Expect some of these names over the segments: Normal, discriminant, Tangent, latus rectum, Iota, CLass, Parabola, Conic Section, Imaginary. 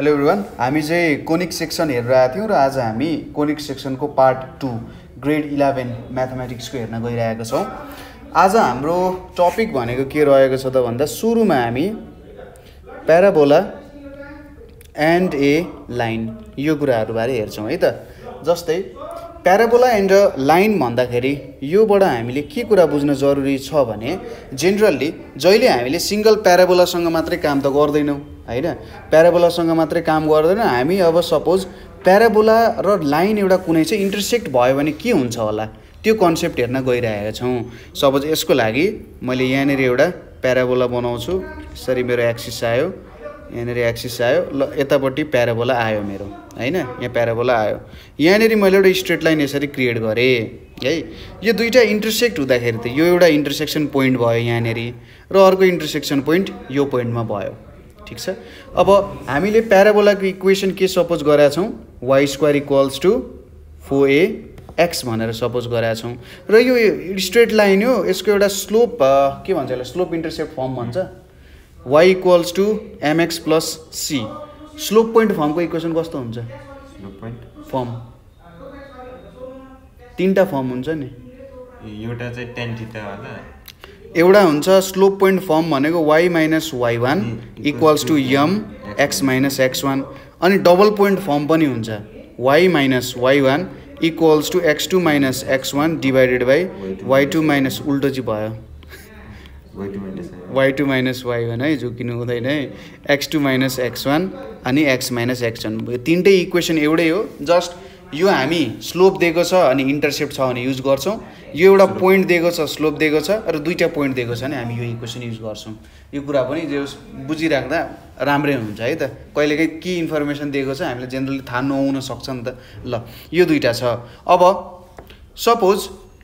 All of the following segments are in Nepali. हेलो एभ्रिवान, हामी चाहिँ कोनिक सेक्सन हेरेर आएको थियौं र आज हामी कोनिक सेक्सनको पार्ट 2 ग्रेड 11 म्याथमेटिक्स को हेर्न गइरहेका छौं। आज हाम्रो टपिक भनेको के रहेको छ त भन्दा सुरुमा हामी प्याराबोला एन्ड ए लाइन यो कुराहरु बारे हेर्छौं है त। जस्तै प्याराबोला एन्ड अ लाइन भन्दाखेरि योबाट हामीले के कुरा बुझ्न जरुरी छ भने जनरली जहिले हामीले सिंगल प्याराबोलासँग मात्रै काम त गर्दैनौं हैन, प्याराबोलासँग मात्रै काम गर्दैन हामी। अब सपोज प्याराबोला र लाइन एउटा कुनै चाहिँ इन्टरसेक्ट भयो भने के हुन्छ होला, त्यो कन्सेप्ट हेर्न गइरहेका छौं। सपोज यसको लागि मैले यहाँनेर एउटा प्याराबोला बनाउँछु, यसरी मेरो एक्सिस आयो, यहाँनेर एक्सिस आयो, ल यतापट्टि प्याराबोला आयो मेरो हैन, यहाँ प्याराबोला आयो, यहाँनेर मैले एउटा स्ट्रेट लाइन यसरी क्रिएट गरे है। यो दुईटा इन्टरसेक्ट हुँदाखेरि त यो एउटा इन्टरसेक्सन पोइन्ट भयो यहाँनेर र अर्को इन्टरसेक्सन पोइन्ट यो पोइन्टमा भयो, ठीक छ। अब हामीले प्याराबोला को इक्वेसन के सपोज गरेका छौं y² = 4ax भनेर सपोज गरेका छौं र यो स्ट्रेट लाइन हो, यसको एउटा स्लोप के भन्छ होला, स्लोप इन्टरसेप्ट फर्म भन्छ, y = mx + c। Slope point form को इक्वेसन कस्तो हुन्छ, स्लोप पोइन्ट फर्म तीनटा फर्म हुन्छ नि, एउटा चाहिँ tan थीटा होला, एउटा हुन्छ स्लोप पोइन्ट फर्म भनेको y - y1 = mx - x1, अनि डबल पोइन्ट फर्म पनि हुन्छ y - y1 = x2 - x1 / y2 - उल्टो चाहिँ भयो y2 - y1 है, झुकिनु हुँदैन है, x2 - x1 अनि x - x1। तीनटै इक्वेसन एउटै हो, जस्ट यो हामी स्लोप दिएको छ अनि इन्टरसेप्ट छ भने युज गर्छौं, यो एउटा पोइन्ट दिएको छ स्लोप दिएको छ र दुईटा पोइन्ट दिएको छ भने हामी यो इक्वेसन युज गर्छौं। यो कुरा पनि जे बुझिराख्दा राम्रै हुन्छ है त, कहिलेकाहीँ के इन्फर्मेसन दिएको छ हामीले जनरली थाहा नहुन सक्छ नि त। ल यो दुईटा छ। अब सपोज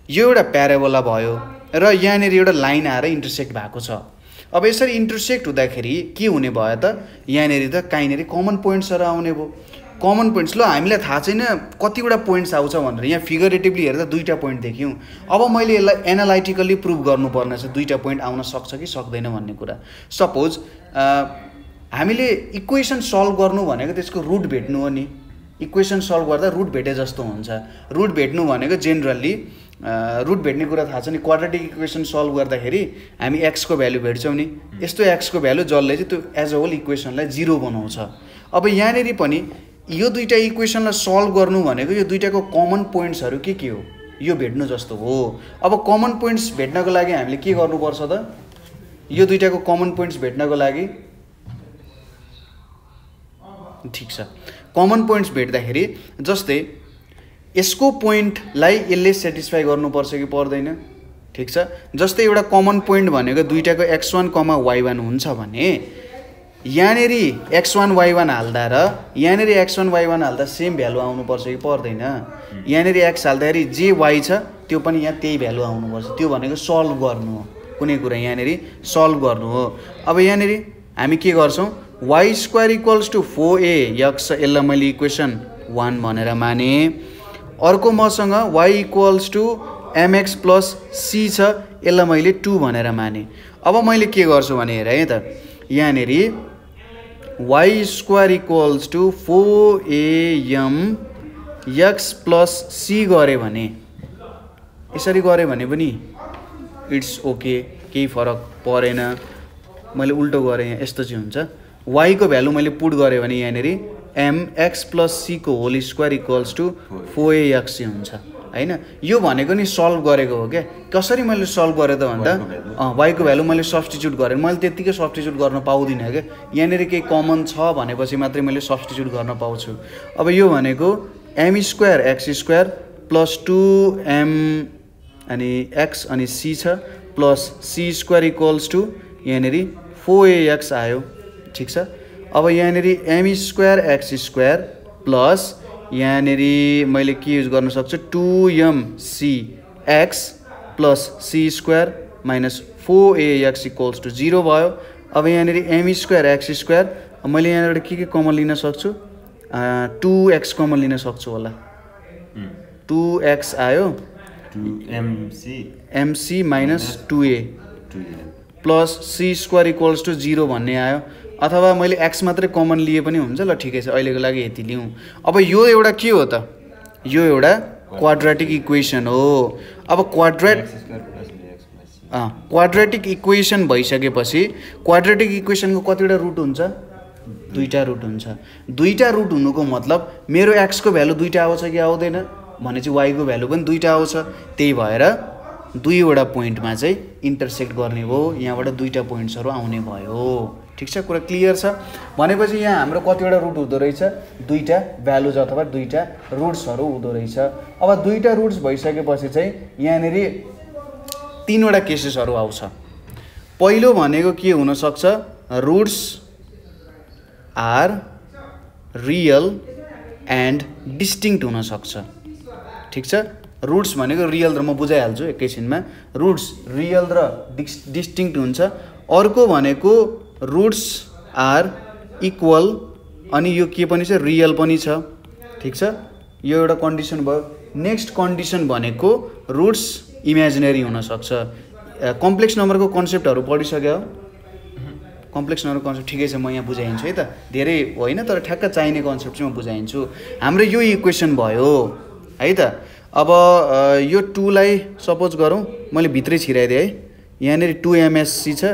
यो एउटा प्याराबोला भयो र यहाँनेर एउटा लाइन आएर इन्टरसेक्ट भएको छ। अब यसरी इन्टरसेक्ट हुँदाखेरि के हुने भयो त, यहाँनेर त काहीँनेर कमन पोइन्ट्सहरु आउने भयो, कमन पोइन्ट्स। ल हामीलाई थाहा छैन कतिवटा पोइन्ट्स आउँछ भनेर, यहाँ फिगरेटिभली हेर्दा दुईटा पोइन्ट देख्यौं। अब मैले यसलाई एनालाइटिकली प्रुभ गर्नुपर्ने छ दुईटा पोइन्ट आउन सक्छ कि सक्दैन भन्ने कुरा। सपोज हामीले इक्वेसन सल्भ गर्नु भनेको त्यसको रुट भेट्नु हो नि, इक्वेसन सल्भ गर्दा रुट भेटे जस्तो हुन्छ। रुट भेट्नु भनेको जनरली रुट भेट्ने कुरा थाहा छ नि, क्वाड्रेटिक इक्वेसन सल्भ गर्दाखेरि हामी x को भ्यालु भेट्छौं नि, यस्तो x को भ्यालु जसले चाहिँ त्यो एज अ होल इक्वेसनलाई 0 बनाउँछ। अब यहाँनेर पनि यो दुईटा इक्वेसनलाई सल्भ गर्नु भनेको यो दुईटाको कमन पोइन्ट्सहरु के हो, यो भेट्नु जस्तो हो। अब कमन पोइन्ट्स भेट्नको लागि हामीले के गर्नुपर्छ त, यो दुईटाको कमन पोइन्ट्स भेट्नको लागि, ठीक छ, कमन पोइन्ट्स भेट्दाखेरि जस्तै यसको पोइन्टलाई यसले सेटिस्फाई गर्नुपर्छ कि पर्दैन, ठीक छ। जस्तै एउटा कमन पोइन्ट भनेको दुईटाको x1, y1 हुन्छ भने यहाँनेर x1, y1 हाल्दा र यहाँनेर x1, y1 हाल्दा सेम भ्यालु आउनुपर्छ कि पर्दैन, यहाँनेर x हाल्दाखेरि जे y छ त्यो पनि यहाँ त्यही भ्यालु आउनुपर्छ। त्यो भनेको सल्भ गर्नु हो, कुनै कुरा यहाँनेर सल्भ गर्नु हो। अब यहाँनेर हामी के गर्छौं, y² = 4ax यसलाई मैले इक्वेसन 1 भनेर माने, अर्को मसँग y = mx + c छ यसलाई मैले 2 भनेर माने। अब मैले के गर्छु भने हेर है त, यहाँनेर y² = 4am x + c गरे भने, यसरी गरे भने पनि इट्स ओके, केही फरक परेन। मैले उल्टो गरे, यहाँ यस्तो चाहिँ हुन्छ, y को भ्यालु मैले पुट गरे भने यहाँनेर mx + c को whole square equals to 4ax हुन्छ हैन। यो भनेको नि सल्भ गरेको हो क्या, कसरी मैले सल्भ गरे त भन्दा y को भ्यालु मैले सब्स्टिट्युट गरेँ, मैले त्यतिकै सब्स्टिट्युट गर्न पाउँदिनँ के, यहाँनेर केही कमन छ भनेपछि मात्रै मैले सब्स्टिट्युट गर्न पाउँछु। अब यो भनेको m² x² + 2m x c छ + c² = यहाँनेर 4ax आयो, ठीक छ। अब यहाँनेर m² x² + यहाँनेर मैले के युज गर्न सक्छु, 2mcx + c² - 4ax = 0 भयो। अब यहाँनेर m² x² मैले यहाँबाट के कमन लिन सक्छु, 2x कमन लिन सक्छु होला, 2x आयो, 2mc - 2a + c² = 0 भन्ने आयो। अथवा मैले एक्स मात्रै कमन लिए पनि हुन्छ। ल ठीक है अहिलेको लागि यति लिऊँ। अब यो एउटा के हो त, यो एउटा क्वाड्रेटिक इक्वेसन हो। अब क्वाड्रेटिक इक्वेसन भइसकेपछि क्वाड्रेटिक इक्वेसनको कतिवटा रुट हुन्छ? दुईटा रुट हुन्छ। दुईटा रुट हुनुको मतलब मेरो एक्स को भ्यालु दुईटा आउँछ कि आउँदैन भनेपछि वाई को भ्यालु पनि दुईटा आउँछ। त्यही भएर दुईवटा पोइन्टमा चाहिँ इन्टरसेक्ट गर्ने हो, यहाँबाट दुईटा पोइन्ट्सहरु आउने भयो। ठीक छ, कुरा क्लियर छ। भनेपछि यहाँ हाम्रो कतिवटा रुट हुँदो रहेछ? दुईटा भ्यालुज अथवा दुईटा रुट्सहरु हुँदो रहेछ। अब दुईटा रुट्स भइसकेपछि चाहिँ यहाँनेरि तीनवटा केसेसहरु आउँछ। पहिलो भनेको के हुन सक्छ? Roots are real and distinct हुन सक्छ। ठीक छ, रुट्स भनेको रियल र, म बुझाइहाल्छु एकैछिनमा, रुट्स रियल र डिस्टिंक्ट हुन्छ। अर्को भनेको रुट्स आर इक्वल, अनि यो के पनि छ? रियल पनि छ। ठीक छ, यो एउटा कन्डिसन भयो। नेक्स्ट कन्डिसन भनेको रुट्स इमेजिनरी हुन सक्छ। कम्प्लेक्स नम्बरको कन्सेप्टहरु पढिसक्यो? कम्प्लेक्स नम्बर कन्सेप्ट ठिकै छ, म यहाँ बुझाइन्छु है त, धेरै होइन तर ठ्याक्क चाहिने कन्सेप्ट चाहिँ म बुझाइन्छु। हाम्रो यो इक्वेसन भयो है त। अब यो 2 लाई सपोज गरौँ, मैले भित्रै छिराइदिए है, यहाँनेरि 2msc छ,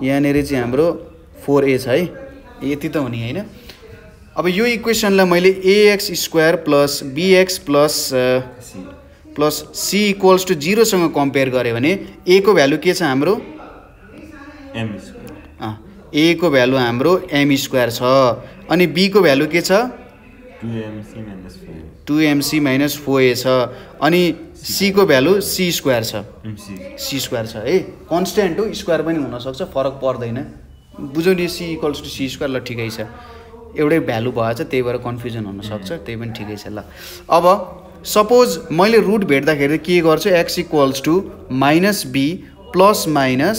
यहाँनेरि चाहिँ हाम्रो 4a छ है, यति त हुने हैन। अब यो इक्वेसनलाई मैले ax square plus bx plus c equals to 0 सँग कम्पेयर गरे भने a को भ्यालु के छ हाम्रो? m square. a को भ्यालु हाम्रो m स्क्वायर छ। अनि b को भ्यालु के छ? 2mc-4a छ। अनि c को भ्यालु c स्क्वायर छ, c स्क्वायर छ है, कन्स्टेन्ट हो, स्क्वायर पनि हुन सक्छ, फरक पर्दैन, बुझ्यौ नि? c equals to c square. ल ठिकै छ, एउटै भ्यालु भएछ त्यही भएर कन्फ्युजन हुन सक्छ, त्यही पनि ठिकै छ। ल अब सपोज मैले रुट भेट्दाखेरि के गर्छु? x equals to -b plus minus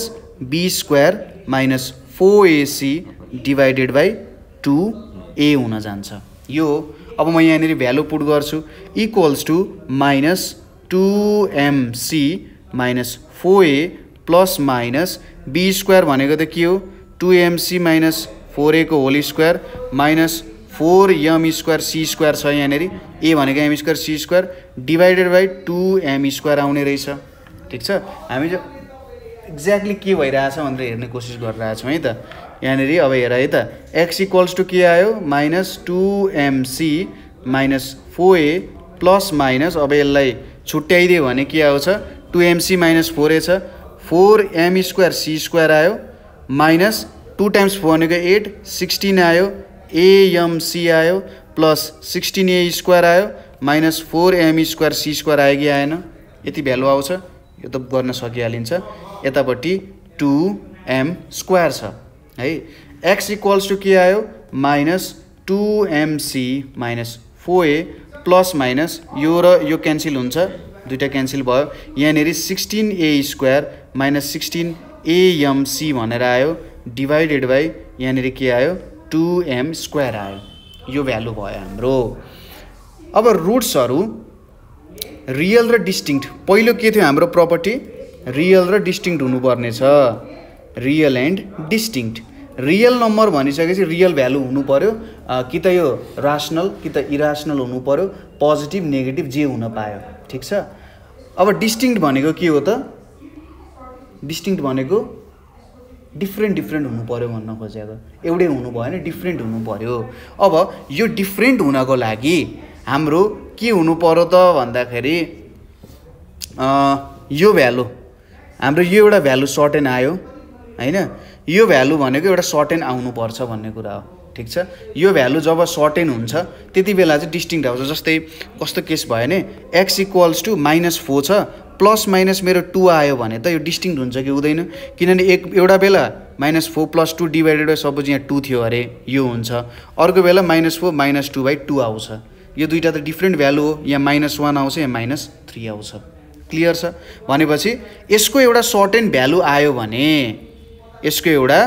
b square minus 4ac divided by 2a हुन जान्छ। यो अब म यहाँ भ्यालु पुट गर्छु, equals to minus 2mc minus 4a plus minus b square भनेको त के हो? 2mc माइनस 4a को whole square minus 4m square c square छ, यहाँ a भनेको m square c square divided by 2m square आउने रहेछ। ठीक छ, हामी जो एक्ज्याक्टली के भइरहेछ भनेर हेर्ने कोसिस गरिरहेछौँ है त। यहाँ अब हेर है त, x इक्वल्स टू के आयो? Minus 2mc minus 4a plus minus, अब यसलाई छुट्याइदियो भने के आउँछ? 2mc माइनस 4a छ, 4m स्क्वायर c स्क्वायर आयो, माइनस 2 टाइम्स 4 भनेको 8, 16 आयो, amc आयो प्लस 16a स्क्वायर आयो minus 4m square c square आयो कि आएन? यति भ्यालु आउँछ, यो त गर्न सकिहालिन्छ। यतापट्टि 2m स्क्वायर छ है। x इक्वल्स टू के आयो? Minus 2mc minus 4a plus minus, यो र यो क्यान्सिल हुन्छ, दुईटा क्यान्सिल भयो, यहाँनेरि 16a स्क्वायर माइनस 16amc भनेर आयो डिवाइडेड बाई यहाँनेरि के आयो? 2m स्क्वायर आयो। यो भ्यालु भयो हाम्रो। अब रुट्सहरु रियल र डिस्टिंक्ट, पहिलो के थियो हाम्रो प्रपर्टी? रियल र डिस्टिंक्ट हुनुपर्ने छ, real and distinct. Real number भनिसकेपछि रियल भ्यालु हुनु पर्यो, कि त यो राशनल कि त इराशनल हुनु पर्यो, पोजिटिभ नेगेटिभ जे हुन पायो। ठीक छ, अब डिस्टिंक्ट भनेको के हो त? डिस्टिंक्ट भनेको डिफ्रेन्ट डिफ्रेन्ट हुनु पर्यो भन्न खोजेको, एउटै हुनु भएन, डिफ्रेन्ट हुनु पर्यो। अब यो डिफ्रेन्ट हुनको लागि हाम्रो के हुनु पर्यो त भन्दाखेरि यो भ्यालु हाम्रो, यो एउटा भ्यालु सर्टेन आयो हैन, यो भ्यालु भनेको एउटा सर्टेन आउनु पर्छ भन्ने कुरा हो। ठीक छ, यो भ्यालु जब सर्टेन हुन्छ त्यति बेला चाहिँ डिस्टिंक्ट आउँछ। जस्तै कस्तो केस भयो भने x इक्वल्स टू -4 छ प्लस माइनस मेरो 2 आयो भने त यो डिस्टिंक्ट हुन्छ कि हुँदैन? किनभने एक एउटा बेला -4 प्लस 2 डिवाइडेड बाई सपोज यहाँ 2 थियो अरे, यो हुन्छ, अर्को बेला -4 -2 बाई 2 आउँछ, यो दुईटा त डिफ्रेन्ट भ्यालु हो, यहाँ -1 आउँछ यहाँ -3 आउँछ। क्लियर छ? भनेपछि यसको एउटा सर्टेन भ्यालु आयो भने, यसको एउटा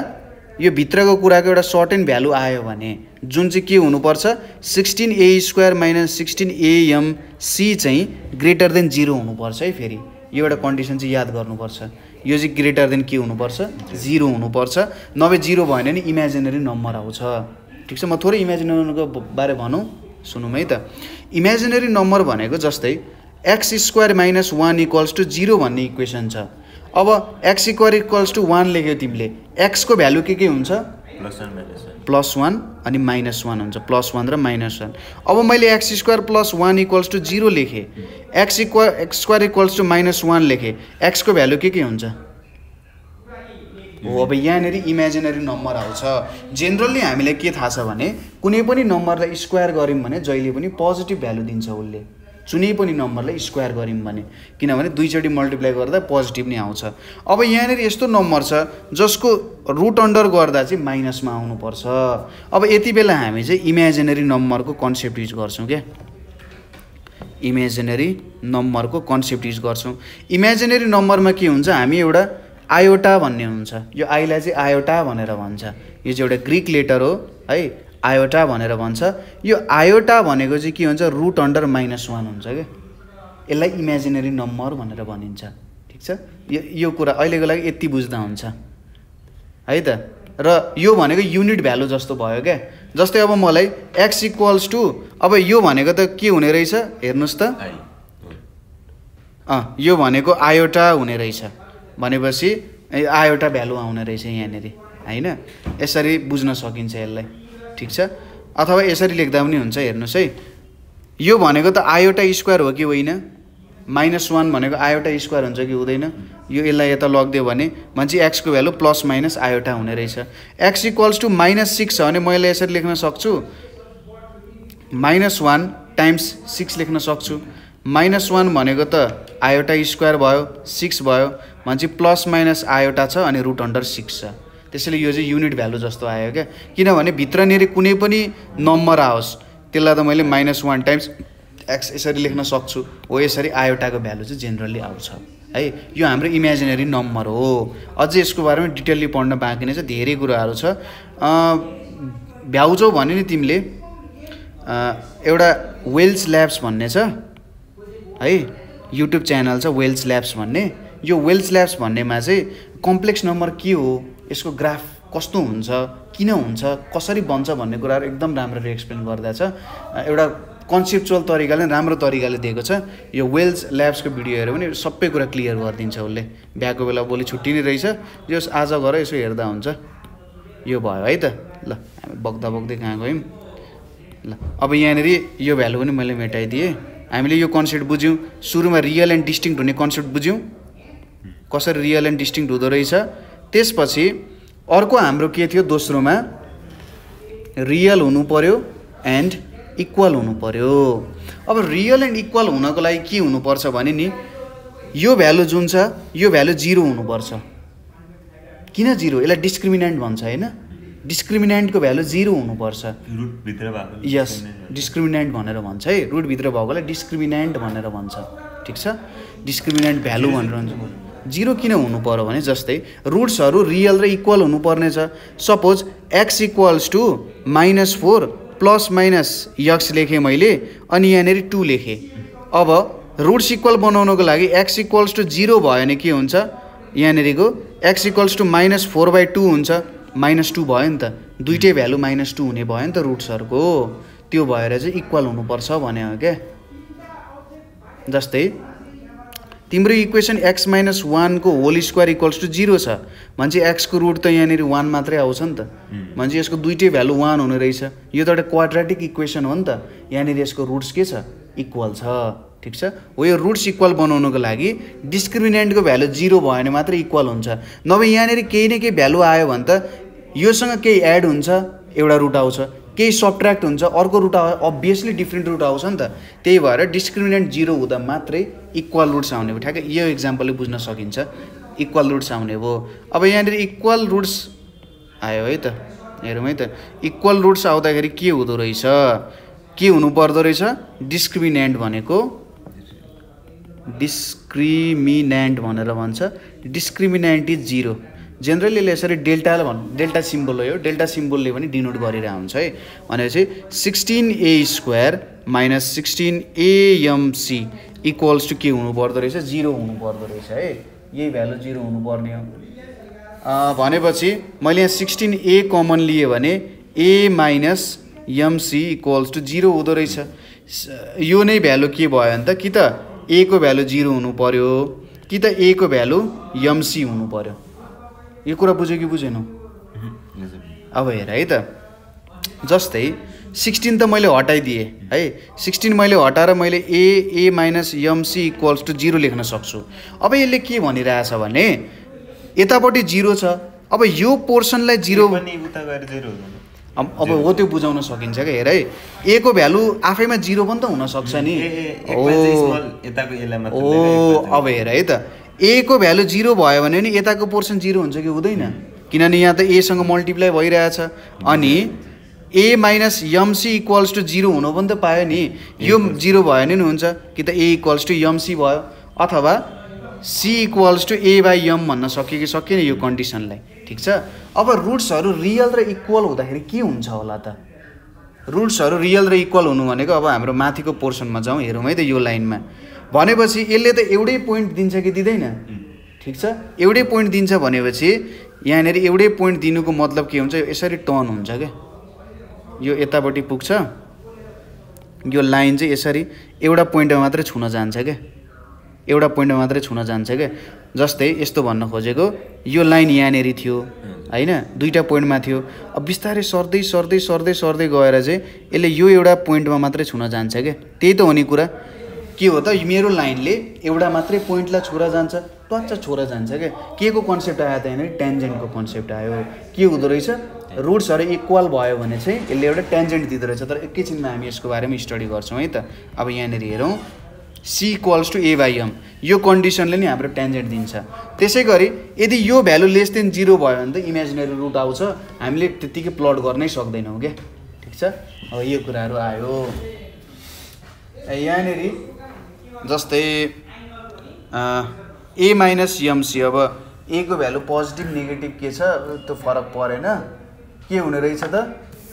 यो भित्रको कुराको एउटा सर्टेन भ्यालु आयो भने जुन चाहिँ के हुनुपर्छ? 16a स्क्वायर माइनस 16amc चाहिँ ग्रेटर देन 0 हुनुपर्छ है। फेरि यो एउटा कन्डिसन चाहिँ याद गर्नुपर्छ, यो चाहिँ ग्रेटर देन के हुनुपर्छ जीरो हुनुपर्छ नभए जीरो भयो भने इमेजिनरी नम्बर आउँछ ठीक छ म थोरै इमेजिनरीको बारे भनौं सुनौँ है त इमेजिनरी नम्बर भनेको जस्तै x square minus 1 equals to 0 भन्ने इक्वेसन छ अब x स्क्वायर इक्वल्स टू 1 लेख्यौ तिमीले x को भ्यालु के हुन्छ प्लस 1 अनि माइनस 1 हुन्छ प्लस 1 र माइनस 1 अब मैले x square plus 1 equals to 0 लेखे x square equals to minus 1 लेखे x को भ्यालु के हुन्छ अब यहाँ इमेजिनरी नम्बर आउँछ जेनरली हामीलाई के थाहा छ भने कुनै पनि नम्बरलाई स्क्वायर गर्यौं भने जहिले पनि पोजिटिभ भ्यालु दिन्छ उसले जुनै पनि नम्बरलाई स्क्वायर गर्यौं भने किनभने दुईचोटी मल्टिप्लाई गर्दा पोजिटिभ नै आउँछ अब यहाँ यस्तो नम्बर छ जसको रुट अन्डर गर्दा चाहिँ माइनसमा आउनु पर्छ अब यति बेला हामी चाहिँ इमेजिनरी नम्बरको कन्सेप्ट युज गर्छौं के इमेजिनरी नम्बरको कन्सेप्ट युज गर्छौं इमेजिनरी नम्बरमा के हुन्छ हामी एउटा आयोटा भन्ने हुन्छ यो आइलाई चाहिँ आयोटा भनेर भन्छ यो चाहिँ एउटा ग्रीक लेटर हो है आयोटा भनेर भन्छ यो आयोटा भनेको चाहिँ के हुन्छ रुट अन्डर माइनस 1 हुन्छ के यसलाई इमेजिनरी नम्बर भनेर भनिन्छ ठीक छ यो कुरा अहिलेको लागि यति बुझ्दा हुन्छ है त र यो भनेको युनिट भ्यालु जस्तो भयो के जस्तै अब मलाई x इक्वल्स टु अब यो भनेको त के हुने रहेछ हेर्नुस् त यो भनेको आयोटा हुने रहेछ भनेपछि आयोटा भ्यालु आउने रहेछ यहाँनेरि हैन यसरी बुझ्न सकिन्छ यसलाई ठीक छ अथवा यसरी लेख्दा पनि हुन्छ हेर्नुस् है यो भनेको त आयोटा स्क्वायर हो कि होइन माइनस 1 भनेको आयोटा स्क्वायर हुन्छ कि हुँदैन यो यसलाई यता लग्दियो भने मान्छे x को भ्यालु प्लस माइनस आयोटा हुने रहेछ x इक्वल्स टु माइनस 6 छ भने म यसलाई यसरी लेख्न सक्छु माइनस 1 टाइम्स 6 लेख्न सक्छु माइनस 1 भनेको त आयोटा स्क्वायर भयो 6 भयो मान्छे प्लस माइनस आयोटा छ अनि रुट अन्डर 6 छ त्यसैले यो चाहिँ युनिट भ्यालु जस्तो आयो के किनभने भित्र नेरी कुनै पनि नम्बर आओस् त्यसलाई त मैले माइनस 1 टाइम्स x यसरी लेख्न सक्छु हो यसरी आयोटाको भ्यालु चाहिँ जेनरली आउँछ है यो हाम्रो इमेजिनरी नम्बर हो अझै यसको बारेमा डिटेलली पढ्न बाँकी नै छ धेरै कुराहरु छ भ्याउजौ भने नि तिमीले एउटा वेल्स ल्याब्स भन्ने छ है युट्युब च्यानल छ वेल्स ल्याब्स भन्ने यो वेल्स ल्याब्स भन्नेमा चाहिँ कम्प्लेक्स नम्बर के हो यसको ग्राफ कस्तो हुन्छ किन हुन्छ कसरी बन्छ भन्ने कुराहरु एकदम राम्ररी एक्सप्लेन गर्दा छ एउटा कन्सेप्चुअल तरिकाले राम्रो तरिकाले दिएको छ यो वेल्स ल्याब्स को भिडियो हेर्यो भने सबै कुरा क्लियर गरिदिन्छ उसले ब्याकको बेला बोली छुट्टी नै रहेछ जस आज गरे यसो हेर्दा हुन्छ यो भयो है त ल हामी बग्दा बग्दै कहाँ गयौं ल अब यहाँ यो भ्यालु पनि मैले मेटाइदिए हामीले यो कन्सेप्ट बुझ्यौं सुरुमा रियल एन्ड डिस्टिंक्ट हुने कन्सेप्ट बुझ्यौं कसरी रियल एन्ड डिस्टिंक्ट हुँदो रहेछ त्यसपछि अर्को हाम्रो के थियो दोस्रोमा रियल हुनु पर्यो एन्ड इक्वल हुनु पर्यो अब रियल एन्ड इक्वल हुनको लागि के हुनु पर्छ भने नि यो भ्यालु जुन छ यो भ्यालु 0 हुनु पर्छ किन 0 यसलाई डिस्क्रिमिनेन्ट भन्छ हैन डिस्क्रिमिनेन्ट को भ्यालु 0 हुनु पर्छ रुट भित्र भएको यस डिस्क्रिमिनेन्ट भनेर भन्छ है रुट भित्र भएकोलाई डिस्क्रिमिनेन्ट भनेर भन्छ ठीक छ डिस्क्रिमिनेन्ट भ्यालु भनेर भन्छ 0 किन हुनु पर्यो भने जस्तै रुट्सहरु रियल र इक्वल हुनु पर्ने छ suppose x equals to -4 plus minus x लेखे मैले अनि यहाँ 2 लेखे अब रुट्स इक्वल बनाउनको लागि x इक्वल्स टु 0 भयो भने के हुन्छ यहाँ को x इक्वल्स टु -4/2 हुन्छ -2 भयो नि त दुईटै भ्यालु -2 हुने भयो नि त रुट्सहरुको त्यो भएर चाहिँ इक्वल हुनु पर्छ भने हो के जस्तै तिम्रो इक्वेसन x - 1 को होल स्क्वायर इक्वल्स टु 0 छ मान्छे x को रुट त यहाँ 1 मात्रै आउँछ नि त मान्छे यसको दुईटै भ्यालु 1 हुने रहेछ यो त एउटा क्वाड्रेटिक इक्वेसन हो नि त यहाँ यसको रुट्स के छ इक्वल छ ठीक छ हो यो रुट्स इक्वल बनाउनको लागि डिस्क्रिमिनेन्ट को भ्यालु 0 भयो भने मात्र इक्वल हुन्छ नभए यहाँ केही न केही भ्यालु आयो भने त योसँग केही एड हुन्छ एउटा रुट आउँछ केही सबट्र्याक्ट हुन्छ अर्को रुट आयो अब्भियसली डिफरेंट रुट आउँछ नि त त्यही भएर डिस्क्रिमिनेन्ट 0 हुँदा मात्रै इक्वल रुट्स आउने हो ठ्याक्कै यो एक्जम्पलले बुझ्न सकिन्छ इक्वल रुट्स आउने हो अब यहाँ इक्वल रुट्स आयो है त हेरौँ है त इक्वल रुट्स आउँदाखेरि के हुँदो रहेछ के हुनु पर्दो रहेछ डिस्क्रिमिनेन्ट भनेको डिस्क्रिमिनेन्ट भनेर भन्छ डिस्क्रिमिनेन्ट इज 0 जेनरली यसरी डेल्टा डेल्टा सिम्बल हो डेल्टा सिम्बलले पनि डिनोट गरिरहेको हुन्छ है भनेपछि 16a² - 16amc इक्वल्स टु के हुनु पर्दो रहेछ 0 हुनु पर्दो रहेछ है यही भ्यालु जीरो हुनुपर्ने हो। भनेपछि मैले यहाँ 16a कमन लिए भने a माइनस एमसी इक्वल्स टू जीरो हुँदो रहेछ। यो नै भ्यालु के भयो भने कि त a को भ्यालु जीरो हुनु पर्यो कि त a को भ्यालु एमसी हुनु पर्यो। यो कुरा बुझ्यो कि बुझेन? अब हेर है त, जस्तै 16 तो मैं हटाइदिए हाई, 16 मैं हटा मैं A minus MC equals to zero लेख्न सक्छु। अब इसलिए के भनिरहेछ, यतापट्टि जीरो छ, अब यो पोर्सनलाई जीरो, अब वो तो बुझाउन सकिन्छ के। हेर है ए को भ्यालु आफैमा जीरो पनि त हुन सक्छ नि। अब हेर है त, ए को भ्यालु जीरो भयो भने नि यताको पोर्सन जीरो हुन्छ कि हुँदैन, किनभने यहाँ त ए सँग मल्टिप्लाई भइरहेछ। अनि A minus MC equals to zero हुनु पनि त पायो नि, यो जीरो भयो भने नि हुन्छ कि त ए इक्वल्स टू एमसी भयो अथवा C equals to A by M भन्न सकियो कि सकिएन यो कन्डिसनलाई, ठिक छ। अब रुट्सहरू रियल र इक्वल हुँदाखेरि के हुन्छ होला त? रुट्सहरू रियल र इक्वल हुनु भनेको अब हाम्रो माथिको पोर्सनमा जाउँ, हेरौँ है त यो लाइनमा। भनेपछि यसले त एउटै पोइन्ट दिन्छ कि दिँदैन, ठिक छ। एउटै पोइन्ट दिन्छ भनेपछि यहाँनिर एउटै पोइन्ट दिनुको मतलब के हुन्छ, यसरी टर्न हुन्छ क्या, यो यतापट्टि पुग्छ, यो लाइन चाहिँ यसरी एउटा पोइन्टमा मात्रै छुन जान्छ क्या, एउटा पोइन्टमा मात्रै छुन जान्छ क्या। जस्तै यस्तो भन्न खोजेको, यो लाइन यहाँनिर थियो हैन, दुईटा पोइन्टमा थियो। अब बिस्तारै सर्दै सर्दै सर्दै सर्दै गएर चाहिँ यसले यो एउटा पोइन्टमा मात्रै छुन जान्छ क्या। त्यही त हो नि कुरा, के हो त, मेरो लाइनले एउटा मात्रै पोइन्टलाई छुरा जान्छ, टच्च छुरा जान्छ क्या। के को कन्सेप्ट आयो त यहाँनिर? ट्यान्जेन्टको कन्सेप्ट आयो। के हुँदो रहेछ, रुट्सहरू इक्वल भयो भने चाहिँ यसले एउटा ट्यान्जेन्ट दिँदो रहेछ। तर एकैछिनमा हामी यसको बारेमा स्टडी गर्छौँ है त। अब यहाँनिर हेरौँ, C equals to A by M, यो कन्डिसनले नै हाम्रो ट्यान्जेन्ट दिन्छ। त्यसै गरी यदि यो भ्यालु लेस देन जीरो भयो भने त इमेजिनेरी रुट आउँछ, हामीले त्यतिकै प्लट गर्नै सक्दैनौँ क्या, ठिक छ। अब यो कुराहरू आयो। यहाँनिर जस्तै ए माइनस एमसी, अब ए को भ्यालु पोजिटिभ नेगेटिभ के छ त्यो फरक परेन। के हुने रहेछ त,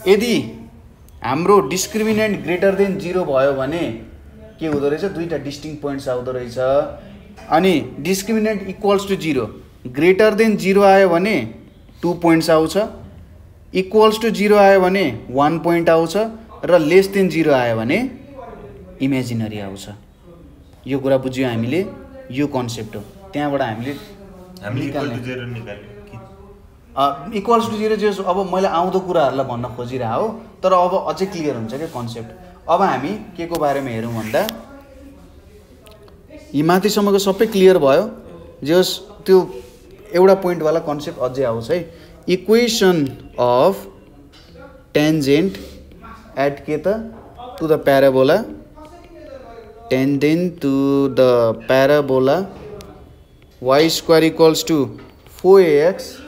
यदि हाम्रो डिस्क्रिमिनेन्ट ग्रेटर देन जीरो भयो भने के हुँदो रहेछ, दुईवटा डिस्टिङ पोइन्ट्स आउँदो रहेछ। अनि discriminant equals to zero, greater than zero आयो भने 2 पोइन्ट्स आउँछ, इक्वल्स टू जीरो आयो भने 1 पोइन्ट आउँछ, र लेस देन जीरो आयो भने इमेजिनरी आउँछ। यो कुरा बुझ्यो हामीले, यो कन्सेप्ट हो। त्यहाँबाट हामीले इक्वल्स टू जीरो जे, अब मैले आउँदो कुराहरूलाई भन्न खोजिरहेको हो, तर अब अझै क्लियर हुन्छ क्या कन्सेप्ट। अब हामी के को बारेमा हेरौँ भन्दा, यी माथिसम्मको सबै क्लियर भयो। जे होस्, त्यो एउटा पोइन्टवाला कन्सेप्ट अझै आउँछ है। इक्वेसन अफ ट्यान्जेन्ट एट के त to the parabola, tangent to the parabola Y square equals to 4ax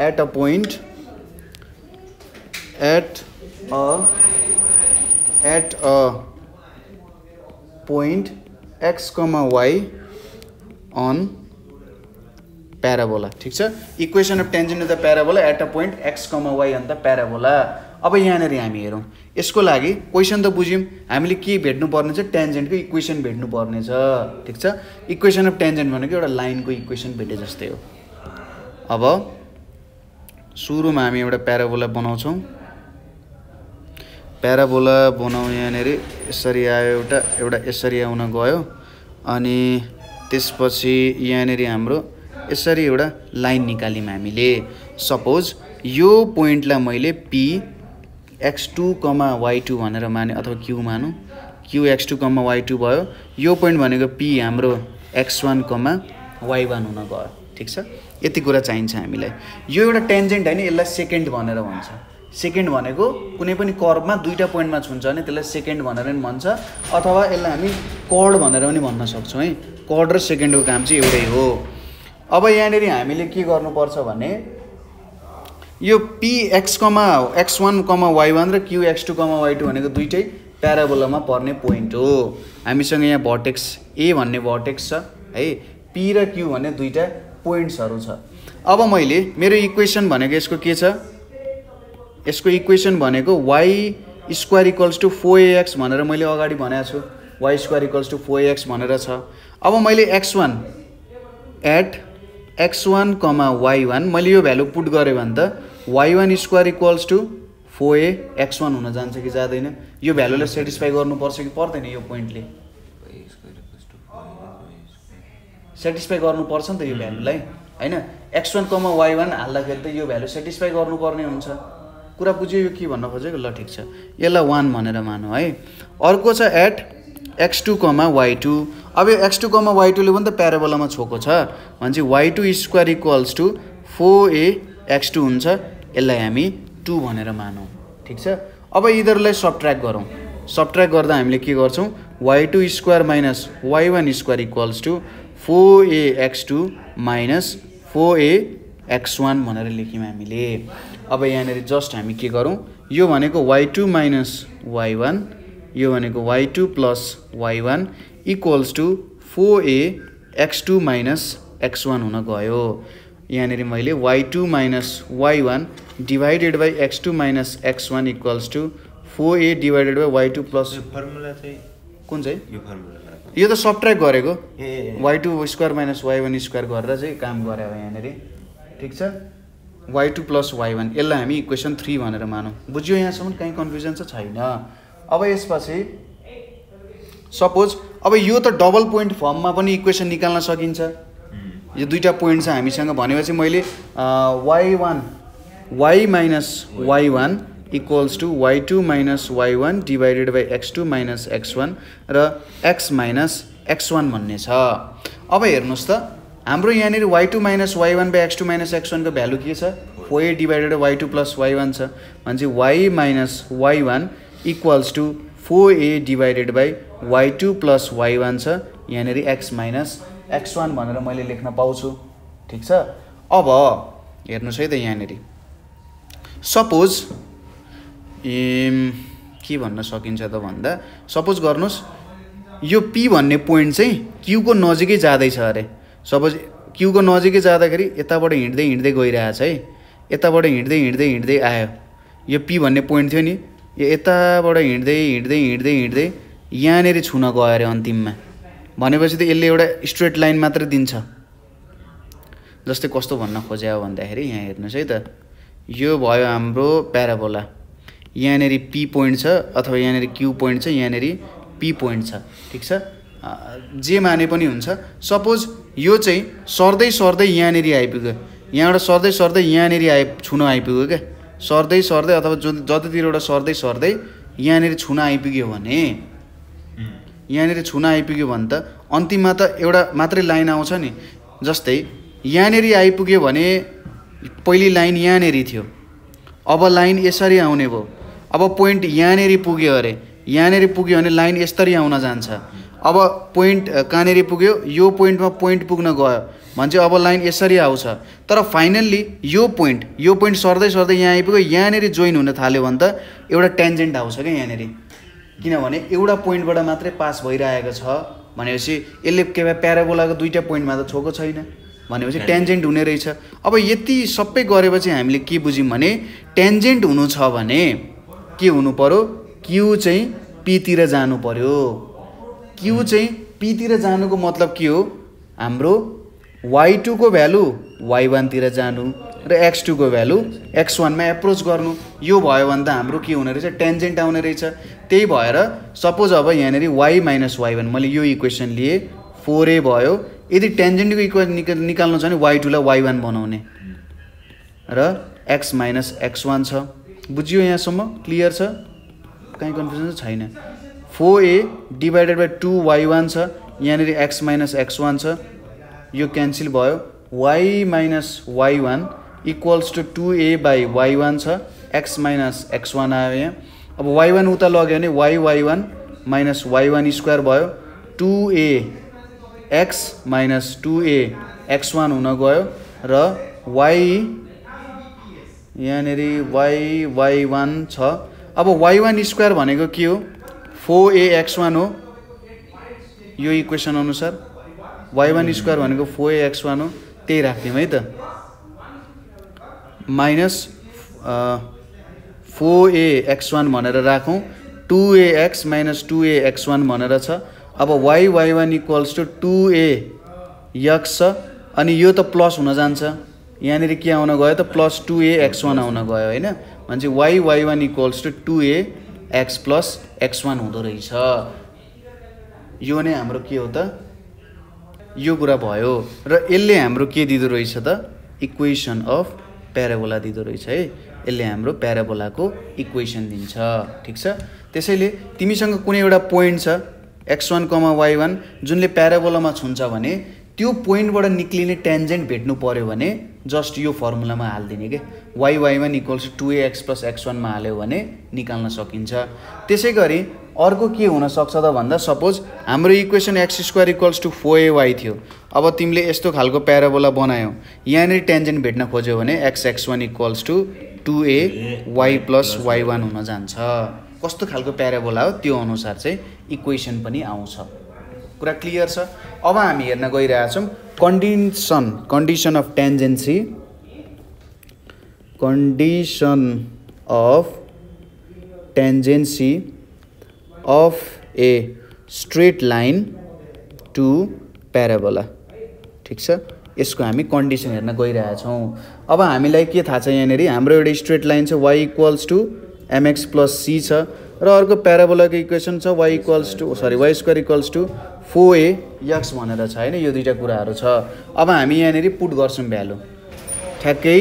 at a point at a point x comma y on parabola, ठीक छ। Equation of tangent of the parabola at a point x comma y on the parabola। अब यहाँनिर हामी हेरौँ, यसको लागि क्वेसन त बुझ्यौँ, हामीले के भेट्नुपर्ने छ, टेन्जेन्टको इक्वेसन भेट्नुपर्ने छ, ठीक छ। इक्वेसन अफ टेन्जेन्ट भनेको एउटा लाइनको इक्वेसन भेटे जस्तै हो। अब सुरुमा हामी एउटा प्याराबोला बनाउँछौँ। प्याराबोला बनाऊ, यहाँनिर यसरी आयो एउटा, यसरी आउन गयो, अनि त्यसपछि यहाँनिर हाम्रो यसरी एउटा लाइन निकाल्यौँ हामीले। सपोज यो पोइन्टलाई मैले पी x2 कमा y2 भनेर माने, अथवा q मानौँ, q x2 कमा y2 भयो। यो पोइन्ट भनेको p हाम्रो x1 कमा y1 हुन गयो, ठिक छ। यति कुरा चाहिन्छ हामीलाई। यो एउटा टेन्जेन्ट होइन, यसलाई सेकेन्ड भनेर भन्छ। सेकेन्ड भनेको कुनै पनि कर्वमा दुईटा पोइन्टमा छुन्छ भने त्यसलाई सेकेन्ड भनेर पनि भन्छ, अथवा यसलाई हामी कर्ड भनेर पनि भन्न सक्छौँ है। कर्ड र सेकेन्डको काम चाहिँ एउटै हो। अब यहाँनिर हामीले के गर्नुपर्छ भने, यो px कमा x1 कमा y1 र qx2 कमा y2 भनेको दुईटै प्याराबोलामा पर्ने पोइन्ट हो। हामीसँग यहाँ भर्टेक्स ए भन्ने भर्टेक्स छ है, p र q भन्ने दुईटा पोइन्ट्सहरू छ। अब मैले मेरो इक्वेसन भनेको यसको के छ, यसको इक्वेसन भनेको y square equals to 4ax भनेर मैले अगाडि भनेको छु, y square equals to 4ax भनेर छ। अब मैले x one at x1 comma y1 मैं ये भ्यालु पुट गरे y1 square equals to 4a x1 होना जान्छ कि जादैन यो भ्यालुले सेटिस्फाई गर्नुपर्छ कि पर्दैन यो पोइन्टले सेटिस्फाई गर्नुपर्छ नि त यो भ्यालुलाई हैन x1 कमा y1 हाल्दाखेरि त यो भ्यालु सेटिस्फाई गर्नुपर्ने हुन्छ कुरा बुझ्यो यो के भन्न खोजेको ल ठीक छ यसलाई 1 भनेर मानौ है अर्को छ एट x2 कमा y2 अब यो x2 कमा y2 ले पनि त प्याराबोलामा छोको छ भन्छ y2 square equals to 4a x2 हुन्छ यसलाई हामी 2 भनेर मानौ ठीक छ अब यिनीहरुलाई सबट्र्याक्ट गरौं सबट्र्याक्ट गर्दा हामीले के गर्छौं y2 square minus y1 square equals to 4a x2 minus 4a x1 भनेर लेख्यौं हामीले अब यहाँ जस्ट हामी के गरौं यो भनेको y2 माइनस y1 यो भनेको y2 plus y1 equals to 4a x2 minus x1 हुन गयो यहाँ मैले y2 minus y1 divided by x2 minus x1 equals to 4a divided by y2 plus formula कुन यो तो सबट्र्याक्ट गरेको y2 square minus y1 square गरेर काम गरे यहाँ ठीक छ y2 प्लस y1 यसलाई हामी इक्वेसन 3 भनेर मानौ बुझ्यो यहाँसम्म कहीं कन्फ्युजन छैन अब यसपछि सपोज अब यो तो डबल पोइंट फर्म में पनि इक्वेसन निकाल्न सकिन्छ यो दुईटा पोइंट हामीसँग भनेपछि मैले y minus y1 equals to y2 minus y1 divided by x2 minus x1 र x माइनस x1 भन्ने छ अब हेर्नुस् त हाम्रो यहाँ y2 minus y1 by x2 minus x1 को भ्यालु के छ 4a divided by y2 plus y1 छ भन्छ y minus y1 equals to 4a divided by y2 plus y1 छ यहाँ x माइनस x1 भनेर मैले लेख्न पाउँछु ठीक छ अब हेर्नुस् है त यहाँ सपोज के भन्न सकिन्छ त भन्दा सपोज गर्नुस् यो p भन्ने पोइन्ट चाहिँ q को नजिकै जादै छ अरे सपोज q को नजिकै जादाखेरि यताबाट हिँड्दै हिँड्दै गइरहेछ है यताबाट हिँड्दै हिँड्दै हिँड्दै आयो यो p भन्ने पोइन्ट थियो नि यो यताबाट हिँड्दै हिँड्दै हिँड्दै हिँड्दै यहाँ छुन गयो अरे अन्तिममा भनेपछि त यसले एउटा स्ट्रेट लाइन मात्र दिन्छ जस्तै कस्तो भन्न खोजे हो भन्दाखेरि यहाँ हेर्नुस् है त यो भयो हाम्रो प्याराबोला यहाँ p पोइन्ट छ अथवा यहाँ q पोइन्ट छ यहाँ p पोइन्ट छ ठीक छ जे माने पनि हुन्छ सपोज यो चाहिँ सर्दै सर्दै यहाँ आइपुग्यो यहाँबाट सर्दै सर्दै यहाँ छुन आइपुग्यो क्या सर्दै सर्दै अथवा जतितिरबाट सर्दै सर्दै यहाँ छुन आइपुग्यो भने यहाँ छुन आइपुग्यो भने त अन्तिममा त एउटा मात्रै लाइन आउँछ नि जस्तै यहाँ आइपुग्यो भने पहिली लाइन यहाँ थियो अब लाइन यसरी आउने भयो अब पोइन्ट यहाँ पुग्यो अरे यहाँ पुग्यो भने लाइन यसरी आउन जान्छ अब पोइन्ट कहाँ पुग्यो यो पोइन्टमा पोइन्ट पुग्न गयो भन्छ अब लाइन यसरी आउँछ तर फाइनल्ली यो पोइन्ट सर्दै सर्दै यहाँ आइपुग्यो यहाँ जोइन हुन थाल्यो भने त एउटा ट्यान्जेन्ट आउँछ क्या यहाँ किनभने एउटा पोइन्टबाट मात्रै पास भइरहेको छ भनेपछि यसले के प्याराबोलाको दुईटा पोइन्टमा त छोको छैन भनेपछि ट्यान्जेन्ट हुने रहेछ अब यति सबै गरेपछि हामीले के बुझ्यौं भने ट्यान्जेन्ट हुनु छ भने के हुनु पर्यो q चाहिँ p तिर जानु पर्यो q चाहिँ p तिर जानुको मतलब के हो हाम्रो y2 को भ्यालु y1 तिर जानु र x2 को भ्यालु x1 मा एप्रोच गर्नु यो भयो भने त हाम्रो के हुने रहेछ ट्यान्जेन्ट आउने रहेछ त्यही भएर सपोज अब यहाँ y माइनस y1 मैले यो इक्वेसन लिए 4a भयो यदि ट्यान्जेन्टको इक्वेसन निकाल्नु छ भने y2 लाई y1 बनाउने र x माइनस x1 छ बुझ्यो यहाँसम्म क्लियर छ कहीं कन्फ्युजन छैन 4a डिवाइडेड बाई 2y1 छ यहाँ x माइनस x1 छ यो क्यान्सल भयो y minus y1 equals to 2a by y1 छ x माइनस x1 आयो यहाँ अब y1 उता लग्यो भने y1 माइनस y1 स्क्वायर भयो 2a x minus 2a x1 हुन गयो र y1 छ अब y1 स्क्वायर भनेको के हो 4a x1 हो यो इक्वेसन अनुसार y1 स्क्वायर भनेको 4a x1 हो त्यही राख्यौं है त माइनस 4a x1 भनेर राखौं 2a x minus 2a x1 भनेर छ अब y y1 equals to 2a x अनि यो त प्लस हुन जान्छ यहाँ के आउन गयो त प्लस 2ax1 आउन गयो हैन मान्छे y y1 equals to 2ax plus x1 हुँदो रहेछ। यो नै हाम्रो के हो त यो कुरा भयो र यसले हाम्रो के दिदो रहेछ त इक्वेसन अफ प्याराबोला दिदो रहेछ है। यसले हाम्रो प्याराबोलाको इक्वेसन दिन्छ ठीक छ। त्यसैले तिमीसँग कुनै एउटा पोइन्ट छ x1, y1 जुनले प्याराबोलामा छुन्छ भने त्यो पोइन्टबाट निक्लिने ट्यान्जेन्ट भेट्नु पर्यो भने जस्ट यो फर्मुलामा हाल्दिने के y y1 equals 2ax plus x1 मा हाल्यो भने निकाल्न सकिन्छ। त्यसैगरी अर्को के हुन सक्छ त भन्दा सपोज हाम्रो equation x² equals to 4ay थियो। अब तिमीले यस्तो खालको प्याराबोला बनायौ यहाँ नि ट्यान्जेन्ट भेट्न खोज्यो भने x x1 equals to 2ay plus y1 हुन जान्छ। कस्तो खालको प्याराबोला हो त्यो अनुसार चाहिँ इक्वेसन पनि आउँछ। कुरा क्लियर छ। अब हामी हेर्न गइरहेका छौं condition of tangency of a straight line to parabola ठीक छ। यसको हामी कन्डिसन हेर्न गइरहेका छौं। अब हामीलाई के थाहा छ यहाँ हाम्रो एउटा स्ट्रेट लाइन छ y equals to mx plus c छ र अर्को प्याराबोलाको इक्वेसन छ y square equals to 4ax भनेर छ हैन। यो दुईटा कुराहरु छ। अब हामी यहाँ नेरी पुट गर्छौं भ्यालु ठ्याक्कै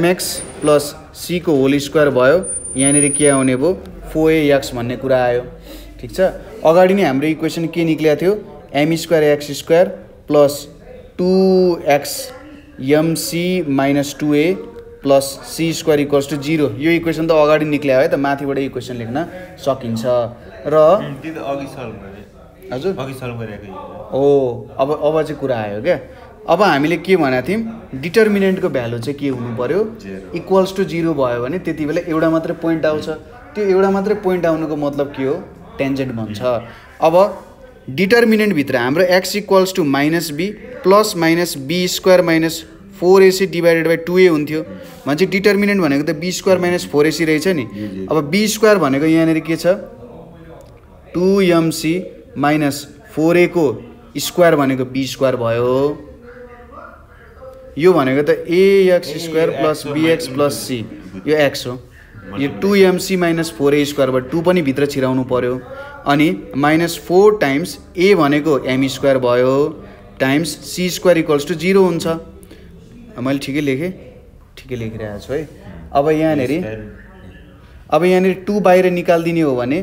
mx प्लस c को होल स्क्वायर भयो यहाँ नेरी के आउने भो 4ax भन्ने कुरा आयो ठीक छ। अगाडि नै हाम्रो इक्वेसन के निक्लेको थियो m square x square plus 2x mc - 2a plus c square equals to 0 यो इक्वेसन त अगाडि निक्लेको है त माथिबाट इक्वेसन लेख्न सकिन्छ र त्यो त अघि सल्भ गरे हजुर अघि सल्भ गरेको हो। अब चाहिँ कुरा आयो के अब हामीले के भनेको थियौं डिटर्मिनेन्टको भ्यालु चाहिँ के हुनु पर्यो इक्वल्स टू 0 भयो भने त्यतिबेला एउटा मात्र पोइन्ट आउँछ। त्यो एउटा मात्र पोइन्ट आउनुको मतलब के हो ट्यान्जेन्ट भन्छ। अब डिटर्मिनेन्ट भित्र हाम्रो x equals to -b plus -b square -4ac divided by 2a हुन्थ्यो भने डिटर्मिनेन्ट भनेको त b स्क्वायर -4ac रहेछ नि। अब b स्क्वायर भनेको यहाँ नेरी के छ 2mc -4a को स्क्वायर भनेको b स्क्वायर भयो। यो भनेको त ax square plus bx plus c यो x हो। यो 2mc -4a स्क्वायरबाट 2 पनि भित्र छिराउनु पर्यो अनि -4 टाइम्स a भनेको m स्क्वायर भयो times c square equals to 0 हुन्छ। मैले ठिकै लेखिरहेको छु है। अब यहाँ नेरी 2 बाहिर निकाल्दिने हो भने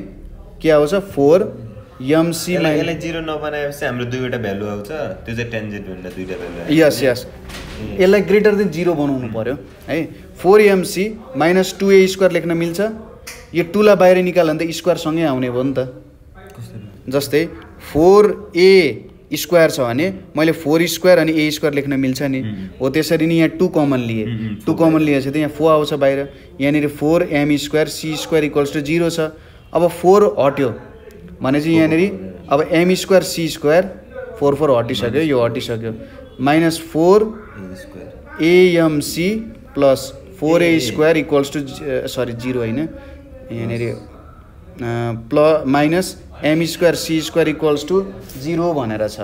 के आउँछ 4mc यसले 0 नबनाएपछि हाम्रो दुईवटा भ्यालु आउँछ त्यो चाहिँ ट्यान्जेन्ट भन्दा दुईटा भ्यालु यस यसलाई ग्रेटर देन 0 बनाउनु पर्यो है। 4mc -2a स्क्वायर लेख्न मिल्छ यो 2 ला बाहिर निकाल्न त स्क्वायर सँगै आउने हो नि त। जस्तै 4a स्क्वायर छ भने मैले 4 स्क्वायर अनि a स्क्वायर लेख्न मिल्छ नि हो। त्यसरी नि यहाँ 2 कमन लिएछ त यहाँ 4 आउँछ बाहिर यहाँ नेरी 4m square c square equals to 0 छ। अब 4 हट्यो भने चाहिँ यहाँ नेरी अब m स्क्वायर c स्क्वायर 4 हटिसक्यो यो हटिसक्यो -4 amc plus 4a square equals to 0 हैन यहाँ नेरी plus m square c square equals to 0 भनेर छ।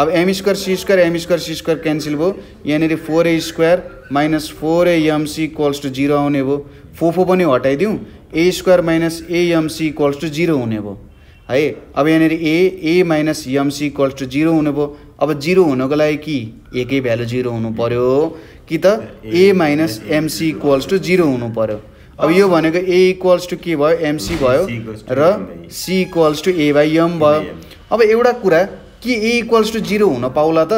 अब m square c square cancel भयो यहाँ नेरी 4a square -4a mc equals to 0 आउने भयो। 4 पनि हटाइदिउँ a square -a mc equals to 0 हुने भयो है। अब यहाँ नेरी a - mc इक्वल्स टू 0 हुने भयो। अब 0 हुनको लागि कि एकै भ्यालु 0 हुनु पर्यो कि त a - mc इक्वल्स टू 0 हुनु पर्यो। अब यो भनेको a इक्वल्स टू के भयो mc भयो र c equals to a by m भयो। अब एउटा कुरा कि a इक्वल्स टू 0 हुन पाउला त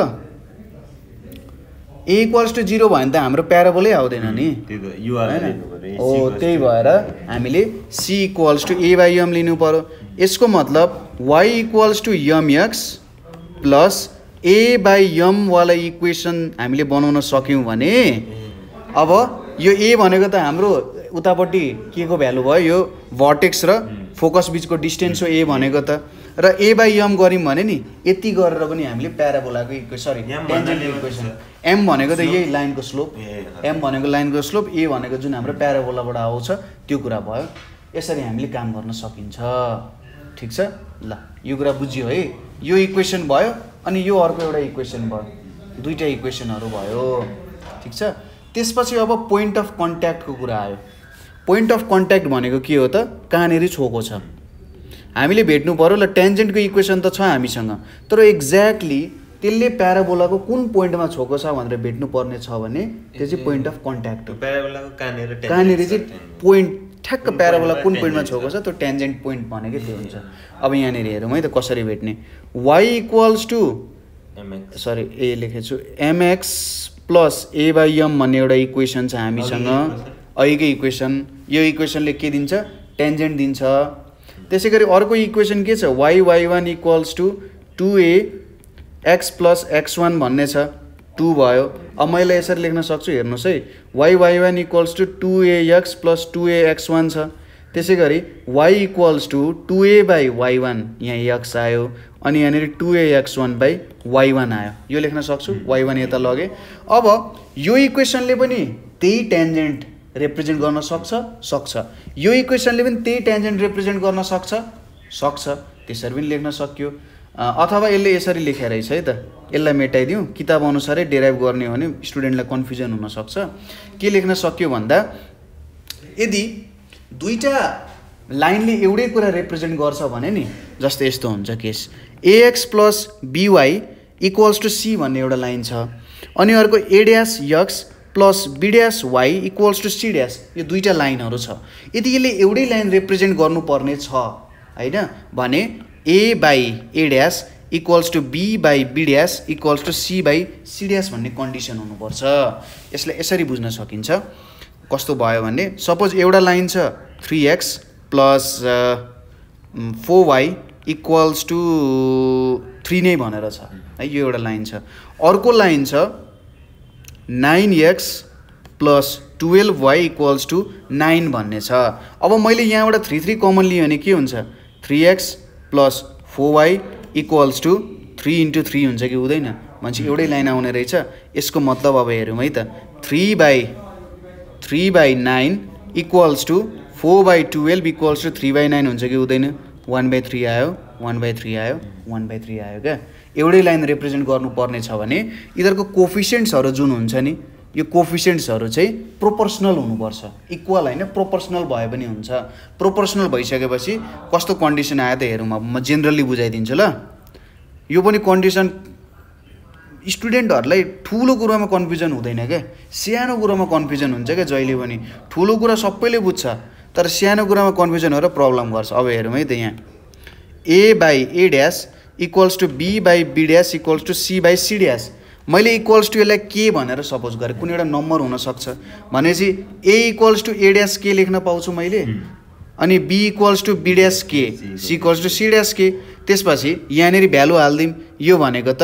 a इक्वल्स टू 0 भने त हाम्रो प्याराबोलै आउँदैन नि हो। त्यही भएर हामीले c equals to a by m लिनु पर्यो। यसको मतलब y equals to mx plus a by m वाला इक्वेसन हामीले बनाउन सक्यौं भने अब यो a भनेको त हाम्रो उतापट्टि के को भ्यालु भयो यो भर्टेक्स र फोकस बीचको डिस्टेन्स हो a भनेको त र a बाइ m गर्यौं भने नि यति गरेर पनि हामीले प्याराबोलाको इक्वेसन m भनेको त यही लाइनको स्लोप a भनेको जुन हाम्रो प्याराबोलाबाट आउँछ त्यो कुरा भयो। यसरी हामीले काम गर्न सकिन्छ ठीक छ। ल यो कुरा बुझियो है। यो इक्वेसन भयो अनि यो अर्को एउटा इक्वेसन भयो दुईटा इक्वेसनहरु भयो ठीक छ। त्यसपछि अब पोइन्ट अफ कन्ट्याक्ट को कुरा आयो। पोइन्ट अफ कन्ट्याक्ट भनेको के हो त, कहाँनेरि छोको छ हामीले भेट्नु पर्यो। ल ट्यान्जेन्ट को इक्वेसन त छ हामीसँग, तर एक्ज्याक्टली त्यसले प्याराबोला को कुन पोइन्टमा छोको छ भनेर भेट्नु पर्ने छ भने त्यो चाहिँ पोइन्ट अफ कन्ट्याक्ट हो। प्याराबोला को कहाँनेरि कहाँनेरि चाहिँ पोइन्ट ठ्याक्क प्याराबोला कुन पोइन्टमा छोको छ त्यो ट्यान्जेन्ट पोइन्ट भनेकै त्यो हुन्छ। अब यहाँनेरि हेरौँ है त कसरी भेट्ने। ए लेखेछु MX plus A by am भन्ने एउटा इक्वेसन छ हामीसँग, अहिलेको इक्वेसन। यो इक्वेसनले के दिन्छ, टेन्जेन्ट दिन्छ। त्यसै गरी अर्को इक्वेसन के छ, Y Y one equals to two A x plus x one भन्ने छ, टू भयो। अब मैले यसरी लेख्न सक्छु, हेर्नुहोस् है, Y Y one equals to two A x plus two A x one छ। त्यसै गरी Y equals to two A by Y one, यहाँ एक्स आयो अनि यहाँनिर two A x one by Y one आयो, यो लेख्न सक्छु। वाई वान यता लगे। अब यो इक्वेसनले पनि त्यही ट्यान्जेन्ट रिप्रेजेन्ट गर्न सक्छ, यो इक्वेसनले पनि त्यही ट्यान्जेन्ट रिप्रेजेन्ट गर्न सक्छ, त्यसरी पनि लेख्न सकियो। अथवा यसले यसरी लेखेर रहेछ है त, यसलाई मेटाइदिउँ, किताब अनुसारै डेराइभ गर्ने हो भने स्टुडेन्टलाई कन्फ्युजन हुनसक्छ। के लेख्न सकियो भन्दा यदि दुईटा लाइनले एउटै कुरा रिप्रेजेन्ट गर्छ भने नि, जस्तै यस्तो हुन्छ case, ax plus BY equals to C भन्ने एउटा लाइन छ, अनि अर्को A dash X plus B dash Y equals to C dash, यो दुईटा लाइनहरू छ। यदि यसले एउटै लाइन रिप्रेजेन्ट गर्नुपर्ने छ हैन भने a by a dash equals to be by b dash equals to C by C dash भन्ने कन्डिसन हुनुपर्छ। यसलाई यसरी बुझ्न सकिन्छ। कस्तो भयो भने सपोज एउटा लाइन छ 3x plus 4y equals to 3 नै भनेर छ है, यो एउटा लाइन छ। अर्को लाइन छ 9x plus 12y equals two 9 भन्ने छ। अब मैले यहाँबाट 3 कमन लिएँ भने के हुन्छ, 3x plus 4y equals to 3 into 3 हुन्छ कि हुँदैन, मान्छे एउटै लाइन आउने रहेछ। यसको मतलब अब हेरौँ है त, 3 by 9 equals to 4 by 12 equals to 3 by 9 हुन्छ कि हुँदैन, 1 बाई 3 आयो, 1 बाई 3 आयो, 1 बाई 3 आयो क्या। एउटै लाइन रिप्रेजेन्ट गर्नुपर्ने छ भने यिनीहरूको कोफिसियन्ट्सहरू जुन हुन्छ नि, यो कोफिसियन्ट्सहरू चाहिँ प्रोपोर्सनल हुनुपर्छ, इक्वल हैन प्रोपोर्सनल भए पनि हुन्छ। प्रोपोर्सनल भइसकेपछि कस्तो कन्डिसन आयो त हेरौँ, अब म जेनरली बुझाइदिन्छु ल। यो पनि कन्डिसन स्टुडेन्टहरुलाई ठूलो कुरामा कन्फ्युजन हुँदैन के, सानो कुरामा कन्फ्युजन हुन्छ के। जहिले पनि ठूलो कुरा सबैले बुझ्छ, तर सानो कुरामा कन्फ्युजन भएर प्रब्लम गर्छ। अब हेरौँ है त, यहाँ ए by A dash equals to be by be dash equals to C by C dash. मैले इक्वल्स टू यसलाई के भनेर सपोज गरेँ, कुनै एउटा नम्बर हुनसक्छ भनेपछि A equals to A dash के लेख्न पाउँछु मैले, अनि be equals to be dash के, C equals to C dash के। त्यसपछि यहाँनिर भ्यालु हाल्दिम, यो भनेको त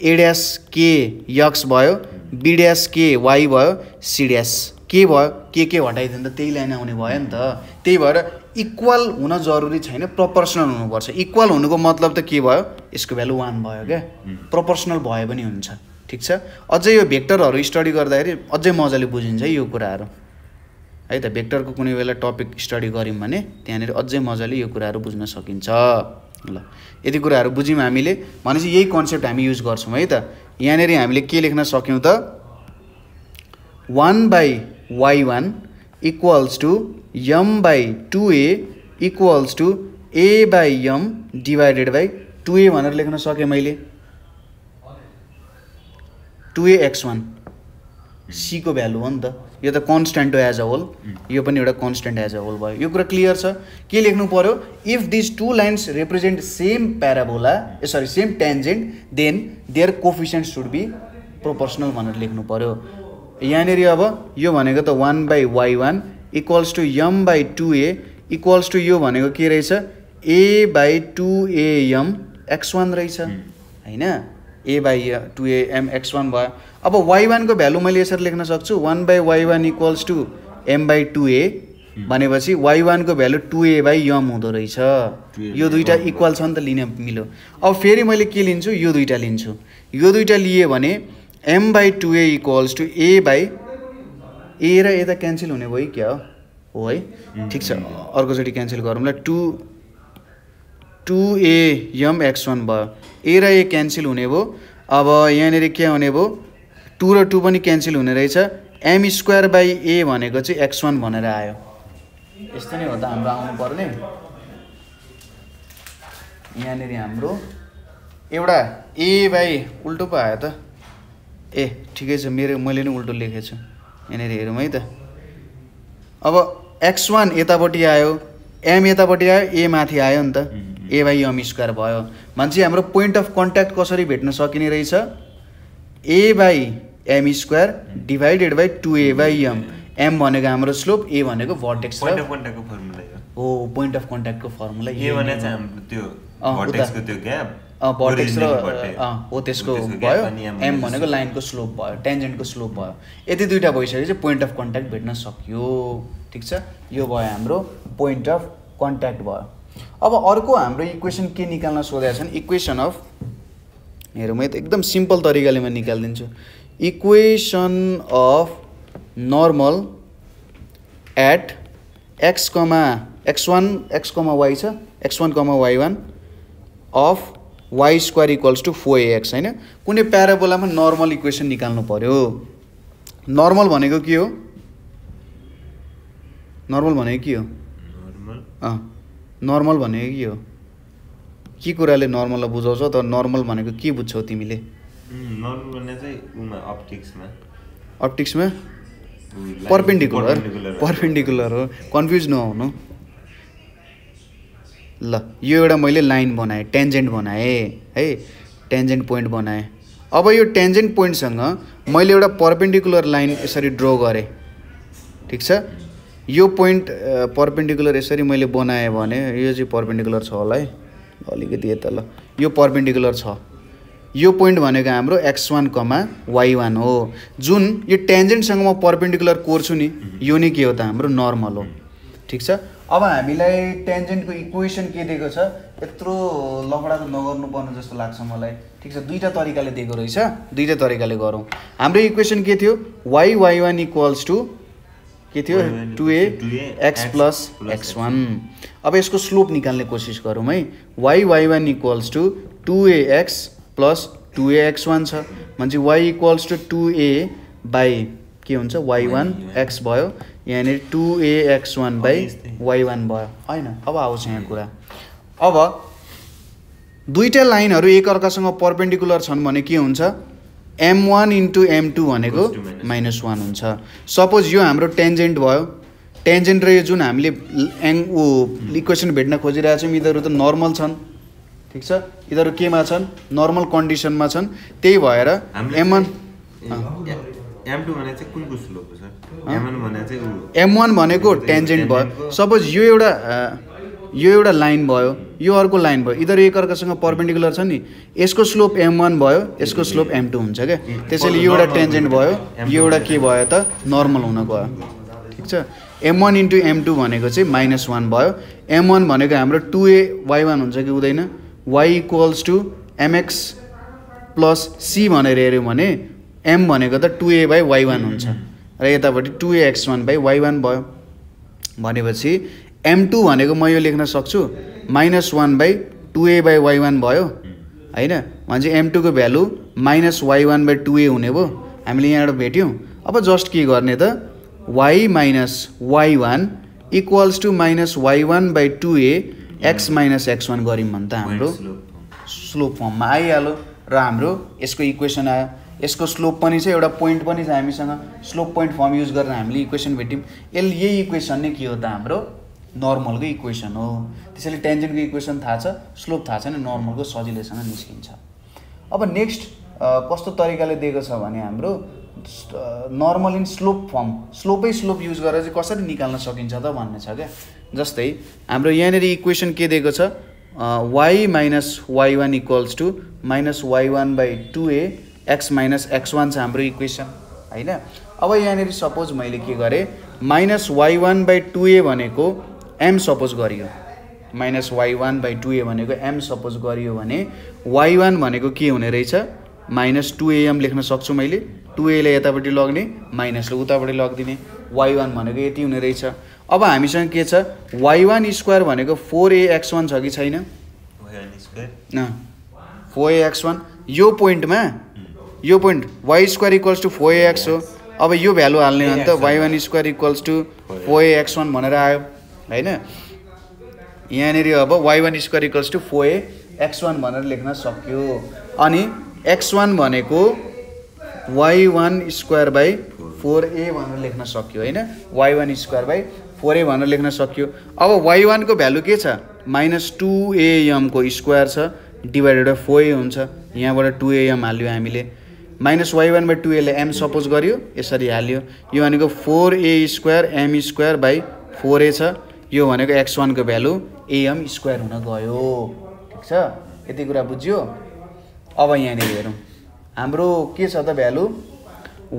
ए ड्यास के यक्स भयो, बी ड्यास के वाई भयो, सी ड्यास के भयो, के हटाइदिँदा त्यही लाइन आउने भयो नि त। त्यही भएर इक्वल हुन जरुरी छैन, प्रोपोर्सनल हुनुपर्छ। इक्वल हुनुको मतलब त के भयो, यसको भ्यालु 1 भयो क्या, प्रोपोर्सनल भए पनि हुन्छ ठीक छ। अझै यो भेक्टरहरू स्टडी गर्दाखेरि अझै मजाले बुझिन्छ यो कुराहरू है त। भेक्टरको कुनै बेला टपिक स्टडी गर्यौँ भने त्यहाँनिर अझै मजाले यो कुराहरू बुझ्न सकिन्छ। ल यति कुराहरू बुझ्यौँ हामीले भनेपछि यही कन्सेप्ट हामी युज गर्छौँ है त। यहाँनिर हामीले के लेख्न सक्यौँ त, 1 by y1 equals to m by 2a equals to a by m divided by 2a भनेर लेख्न सकेँ मैले। 2ax1 c को भ्यालु हो नि त, यो त कन्स्ट्यान्ट हो एज अ होल, यो पनि एउटा कन्स्ट्यान्ट एज अ होल भयो। यो कुरा क्लियर छ। के लेख्नु पर्यो, if this two lines represent same parabola sorry same tangent then their coefficient should be proportional भनेर लेख्नु पर्यो। यहाँनिर अब यो भनेको त 1 by y1 equals to m by 2a equals to यो भनेको के रहेछ, a बाई 2am x1 रहेछ हैन, a बाई 2am x1 भयो। अब y1 को भ्यालु मैले यसरी लेख्न सक्छु, 1 by y1 equals to m by 2a भनेपछि y1 को भ्यालु 2a बाई m हुँदो रहेछ। यो दुईटा इक्वल छ नि त, लिन मिल्यो। अब फेरि मैले के लिन्छु, यो दुईटा लिन्छु। यो दुईटा लिए भने m by 2a equals to a by a र ए त क्यान्सल हुने भयो क्या हो है ठिक छ। अर्कोचोटि क्यान्सल गरौँला, 2am x1 भयो, ए र ए क्यान्सल हुने भयो। अब यहाँ के होने वो टू र टू भी कैंसिल होने रहे एम स्क्वायर बाई ए भनेको चाहिँ एक्स वन भनेर आयो। यस्तो नै हो त हाम्रो आउनु पर्ने। यहाँ हाम्रो एउटा ए बाई उल्टो पो आयो त ए ठिकै छ मेरो मैले नै उल्टो लेखेको छु। यहाँ हेरौँ है त अब एक्स वन यतापट्टि आयो एम यतापट्टि आयो ए माथि आयो नि त ए बाई एम स्क्वायर भयो मान्छे हाम्रो पोइन्ट अफ कन्ट्याक्ट कसरी भेट्न सकिने रहेछ a by m square divided by two A by m m भनेको हाम्रो स्लोप ए भनेको भर्टेक्स पोइन्ट अफ कन्ट्याक्टको फर्मुला हो। पोइन्ट अफ कन्ट्याक्टको फर्मुला ए भने चाहिँ हाम्रो त्यो भर्टेक्सको त्यो ग्याप भर्टेक्स र हो त्यसको भयो एम भनेको लाइनको स्लोप भयो टेन्जेन्टको स्लोप भयो। यति दुईटा भइसकेपछि पोइन्ट अफ कन्ट्याक्ट भेट्न सकियो। ठीक छ यो भयो हाम्रो पोइन्ट अफ कन्ट्याक्ट भयो। अब अर्को हाम्रो इक्वेसन के निकाल्न सोधेका छन् इक्वेसन अफ हेरौँ म एकदम सिम्पल तरिकाले म निकालिदिन्छु equation of normal at x comma x one x comma y छ x one comma y one of y square equals to four x हैन। कुनै प्याराबोलामा नर्मल इक्वेसन निकाल्नु पर्यो। नर्मल भनेको के हो? नर्मल भनेको के हो? नर्मल भनेको के हो? के कुराले नर्मललाई बुझाउँछ त? नर्मल भनेको के बुझ्छौ तिमीले? नर्मल भने चाहिँ उमा अप्टिक्समा अप्टिक्समा परपेन्डिकुलर परपेन्डिकुलर हो। कन्फ्युज नहुनु ल। यो एउटा मैले लाइन बनाएँ टेन्जेन्ट बनाएँ है टेन्जेन्ट पोइन्ट बनाएँ। अब यो टेन्जेन्ट पोइन्टसँग मैले एउटा परपेन्डिकुलर लाइन यसरी ड्र गरेँ। ठीक छ यो पोइन्ट परपेन्डिकुलर यसरी मैले बनाएँ भने यो चाहिँ परपेन्डिकुलर छ होला है अलिकति यता ल यो परपेन्डिकुलर छ। यो पोइन्ट भनेको हाम्रो x one comma Y one हो। जुन यो टेन्जेन्टसँग म परपेन्डिकुलर कोर्छु नि यो नै के हो त हाम्रो नर्मल हो। ठीक छ अब हामीलाई टेन्जेन्टको इक्वेसन के दिएको छ यत्रो लफडा त नगर्नुपर्ने जस्तो लाग्छ मलाई। ठिक छ दुईटा तरिकाले दिएको रहेछ दुईटा तरिकाले गरौँ। हाम्रो इक्वेसन के थियो y Y one equals to के थियो टू ए एक्स प्लस एक्स वान। अब यसको स्लोप निकाल्ने कोसिस गरौँ है Y Y one equals to two A x plus two A x one छ मान्छे Y equals to two A by के हुन्छ वाई वान एक्स भयो यहाँ two A x one by Y one भयो होइन। अब आउँछ यहाँ कुरा। अब दुईवटा लाइनहरू एकअर्कासँग परपेन्डिकुलर छन् भने के हुन्छ am one into m two भनेको माइनस वान हुन्छ। सपोज यो हाम्रो टेन्जेन्ट भयो टेन्जेन्ट र यो जुन हामीले ऊ इक्वेसन भेट्न खोजिरहेछौँ यिनीहरू त नर्मल छन्। ठीक छ यिनीहरू केमा छन् नर्मल कन्डिसनमा छन्। त्यही भएर एम वान एम टू भने चाहिँ कुनको स्लोप हो सर? एम वान भनेको टेन्जेन्ट भयो। सपोज यो एउटा लाइन भयो यो अर्को लाइन भयो यिनीहरू एकअर्कासँग परपेन्डिकुलर छन् नि यसको स्लोप एम वान भयो यसको स्लोप एम टू हुन्छ क्या। त्यसैले यो एउटा टेन्जेन्ट भयो यो एउटा के भयो त नर्मल हुन गयो। ठिक छ am one into am two भनेको चाहिँ माइनस वान भयो। एम वान भनेको हाम्रो टु ए वाई वान हुन्छ कि हुँदैन Y equals to MX plus C भनेर हेऱ्यौँ भने एम भनेको त two a by Y one हुन्छ र यतापट्टि two a x one by Y one भयो भनेपछि एम टू भनेको म यो लेख्न सक्छु minus one by two A by Y one भयो होइन। भनेपछि एम टूको value minus Y one by two ए हुने भयो हामीले यहाँबाट भेट्यौँ। अब जस्ट के गर्ने त Y minus Y one equals to minus Y one by two A x minus x one गऱ्यौँ भने त हाम्रो स्लोप फर्ममा आइहाल्यो र हाम्रो यसको इक्वेसन आयो। यसको स्लोप पनि छ एउटा पोइन्ट पनि छ हामीसँग स्लोप पोइन्ट फर्म युज गरेर हामीले इक्वेसन भेट्यौँ। यही इक्वेसन नै के हो त हाम्रो नर्मलको इक्वेसन हो। त्यसैले टेन्जेन्टको इक्वेसन थाहा छ स्लोप थाहा छैन नर्मलको सजिलैसँग निस्किन्छ। अब नेक्स्ट कस्तो तरिकाले दिएको छ भने हाम्रो normal in slope form slope use गरेर चाहिँ कसरी निकाल्न सकिन्छ त भन्ने छ क्या। जस्तै हाम्रो यहाँनिर इक्वेसन के दिएको छ Y minus Y one equals to minus Y one by two A x minus x one छ हाम्रो इक्वेसन होइन। अब यहाँनिर सपोज मैले के गरेँ minus Y one by two ए भनेको एम सपोज गरियो minus Y one by two ए भनेको एम सपोज गरियो भने वाई वान भनेको के हुने रहेछ माइनस टू एएम लेख्न सक्छु मैले टू एले यतापट्टि लग्ने माइनसले उतापट्टि लगिदिने वाई वान भनेको यति हुने रहेछ। अब हामीसँग के छ वाई वान स्क्वायर भनेको फोर ए एक्स वान छ कि छैन फोर ए एक्स वान यो पॉइंट में यो point Y square equals to 4ax हो। अब यो भ्यालु हाल्ने हो नि त y1 square equals two 4ax1 भनेर आयो हैन। यहाँनेरि अब y1 square equals two 4ax1 भनेर लेख्न सक्यो। अनि x1 भनेको y1 स्क्वायर बाई 4a भनेर लेख्न सक्यो हैन। y1 स्क्वायर बाई 4a भनेर लेख्न सक्यो। अब y1 को भ्यालु के छ -2am को स्क्वायर छ डिवाइडेड बाई 4a हुन्छ। यहाँबाट 2am हाल्यो हामीले माइनस y1 बाई 2a ले m सपोज गरियो यसरी हाल्यो। यो भनेको 4a square m square by 4a छ। यो भनेको x1 को भ्यालु am स्क्वायर हुन गयो। ठीक छ, यति कुरा बुझ्यो। अब यहाँनिर हेरौँ हाम्रो के छ त value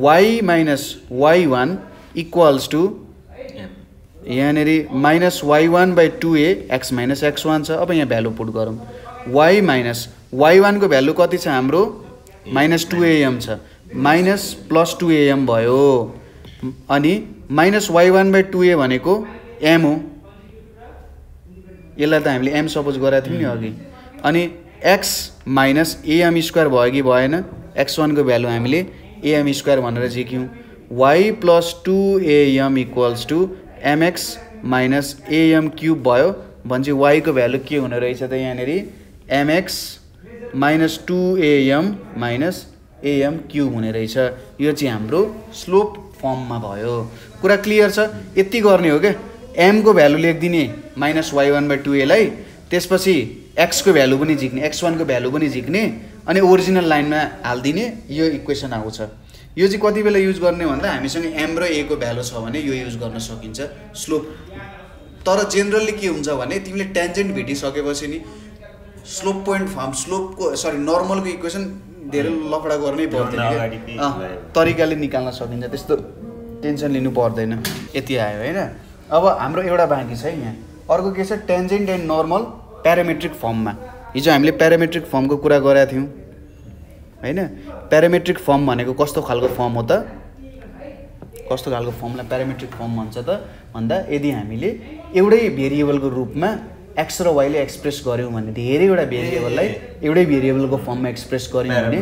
y minus y1 equals to यहाँनिर minus y1 by 2a x minus x1 छ। अब यहाँ भ्यालु पुट गरौँ। y माइनस y1 को भ्यालु कति छ हाम्रो माइनस 2am छ। माइनस प्लस 2am भयो। अनि माइनस y1 बाई 2a भनेको m हो। यसलाई त हामीले m सपोज गरेका थियौँ नि अघि। अनि x माइनस am स्क्वायर भयो कि भएन x1 को भ्यालु हामीले am स्क्वायर भनेर झिक्यौँ। y plus 2am equals to mx minus am cube भयो। भन्छ y को भ्यालु के हुने रहेछ त यहाँनेरि mx minus 2am minus am cube हुने रहेछ। यो चाहिँ हाम्रो स्लोप फर्ममा भयो। कुरा क्लियर छ। यति गर्ने हो क्या m को भ्यालु लेखिदिने माइनस y1 बाई 2a लाई, त्यसपछि x को भ्यालु पनि झिक्ने x1 को भ्यालु पनि झिक्ने अनि ओरिजिनल लाइनमा हाल्दिने। यो इक्वेसन आउँछ। यो चाहिँ कति बेला युज गर्ने भन्दा हामीसँग m र a को भ्यालु छ भने यो युज गर्न सकिन्छ स्लोप। तर जेनरली के हुन्छ भने तिमीले ट्यान्जेन्ट भेटिसकेपछि नि स्लोप पॉइंट फर्म स्लोप को सरी नर्मल को इक्वेसन धेरै लफडा गर्नै पर्दैन, तरिकाले निकाल्न सकिन्छ। त्यस्तो टेन्सन लिनु पर्दैन। यति आयो हैन। अब हाम्रो एउटा बाँकी छ यहाँ। अर्को के छ ट्यान्जेन्ट एन्ड नर्मल प्यारामेट्रिक फर्ममा। हिजो हामीले प्यारामेट्रिक फर्मको कुरा गरेका थियौँ हैन। प्यारामेट्रिक फर्म भनेको कस्तो खालको फर्म हो त, कस्तो खालको फर्मलाई प्यारामेट्रिक फर्म भन्छ त भन्दा यदि हामीले एउटै भेरिएबलको रूपमा एक्स र वाइले एक्सप्रेस गऱ्यौँ भने धेरैवटा भेरिएबललाई एउटै भेरिएबलको फर्ममा एक्सप्रेस गऱ्यौँ भने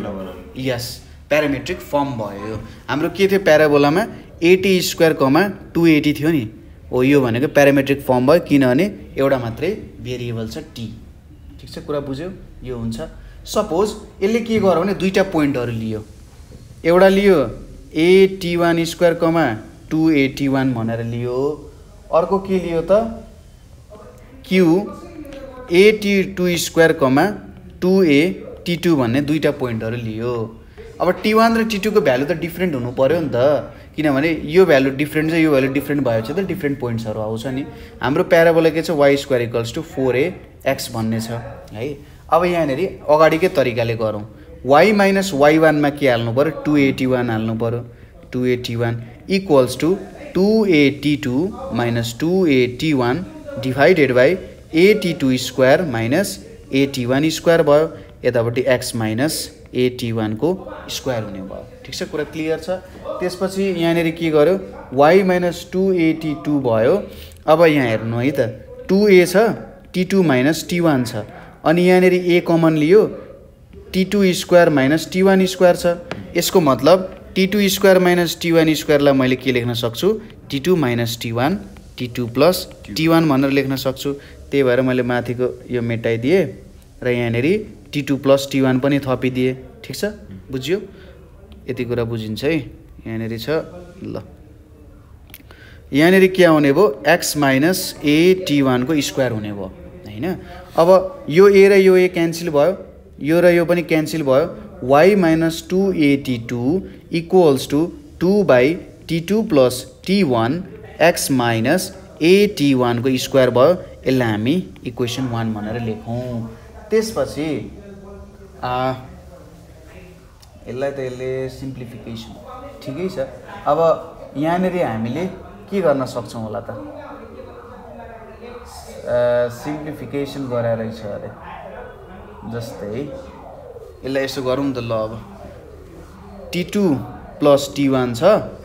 यस प्यारामेट्रिक फर्म भयो। हाम्रो के थियो प्याराबोलामा 80 स्क्वायर कमा 280 थियो नि, हो यो भनेको प्यारामेट्रिक फर्म भयो किनभने एउटा मात्रै भेरिएबल छ टी। ठिक छ, कुरा बुझ्यो। यो हुन्छ सपोज यसले के गर्यो भने दुईटा पोइन्टहरू लियो। एउटा लियो एटी1 स्क्वायर कमा 281 भनेर लियो। अर्को के लियो त क्यू एटी2 स्क्वायर कमा 2a(t2) भन्ने दुईटा पोइन्टहरू लियो। अब t1 र t2 को भ्यालु त डिफ्रेन्ट हुनु पर्यो नि त, किनभने यो भ्यालु डिफ्रेन्ट छ यो भ्यालु डिफ्रेन्ट भएपछि त डिफ्रेन्ट पोइन्ट्सहरू आउँछ नि। हाम्रो प्याराबोला के छ y square equals to 4ax भन्ने छ है। अब यहाँनेरि अगाडिकै तरिकाले गरौँ। y माइनस y1 मा के हाल्नु पर्यो 281 हाल्नु पर्यो। 281 equals to 2a(t2) minus 2a(t1) divided by a t two square minus a t one square भयो। यतापट्टि एक्स माइनस एटी1 को स्क्वायर हुने भयो। ठीक छ, कुरा क्लियर छ। त्यसपछि यहाँनिर के गर्यो वाई माइनस 2एटी2 भयो। अब यहाँ हेर्नु है त 2a छ टी2 माइनस टी1 छ अनि यहाँनिर a कमन लियो टी2 स्क्वायर माइनस टी1 स्क्वायर छ। यसको मतलब टी2 स्क्वायर माइनस टी1 स्क्वायरलाई मैले के लेख्न सक्छु T two minus T one T two plus T one भनेर लेख्न सक्छु। त्यही भएर मैले माथिको यो मेटाइदिएँ र यहाँनिर टी2 प्लस टी1 पनि थपिदिएँ। ठिक छ, बुझ्यो। यति कुरा बुझिन्छ है। यहाँनिर छ ल, यहाँनिर के आउने भयो एक्स माइनस ए टी1 को स्क्वायर हुने भयो हैन। अब यो ए र यो ए क्यान्सल भयो, यो र यो पनि क्यान्सल भयो। Y minus two a t two equals to 2/t2 plus t one x minus a t one को स्क्वायर भयो। यसलाई हामी इक्वेसन 1 भनेर लेखौँ। त्यसपछि यसलाई त यसले सिम्प्लिफिकेसन ठिकै छ। अब यहाँनिर हामीले के गर्न सक्छौँ होला त सिम्प्लिफिकेसन गराइ रहेछ अरे। जस्तै यसलाई यसो गरौँ त ल। अब टी2 प्लस टी1 छ।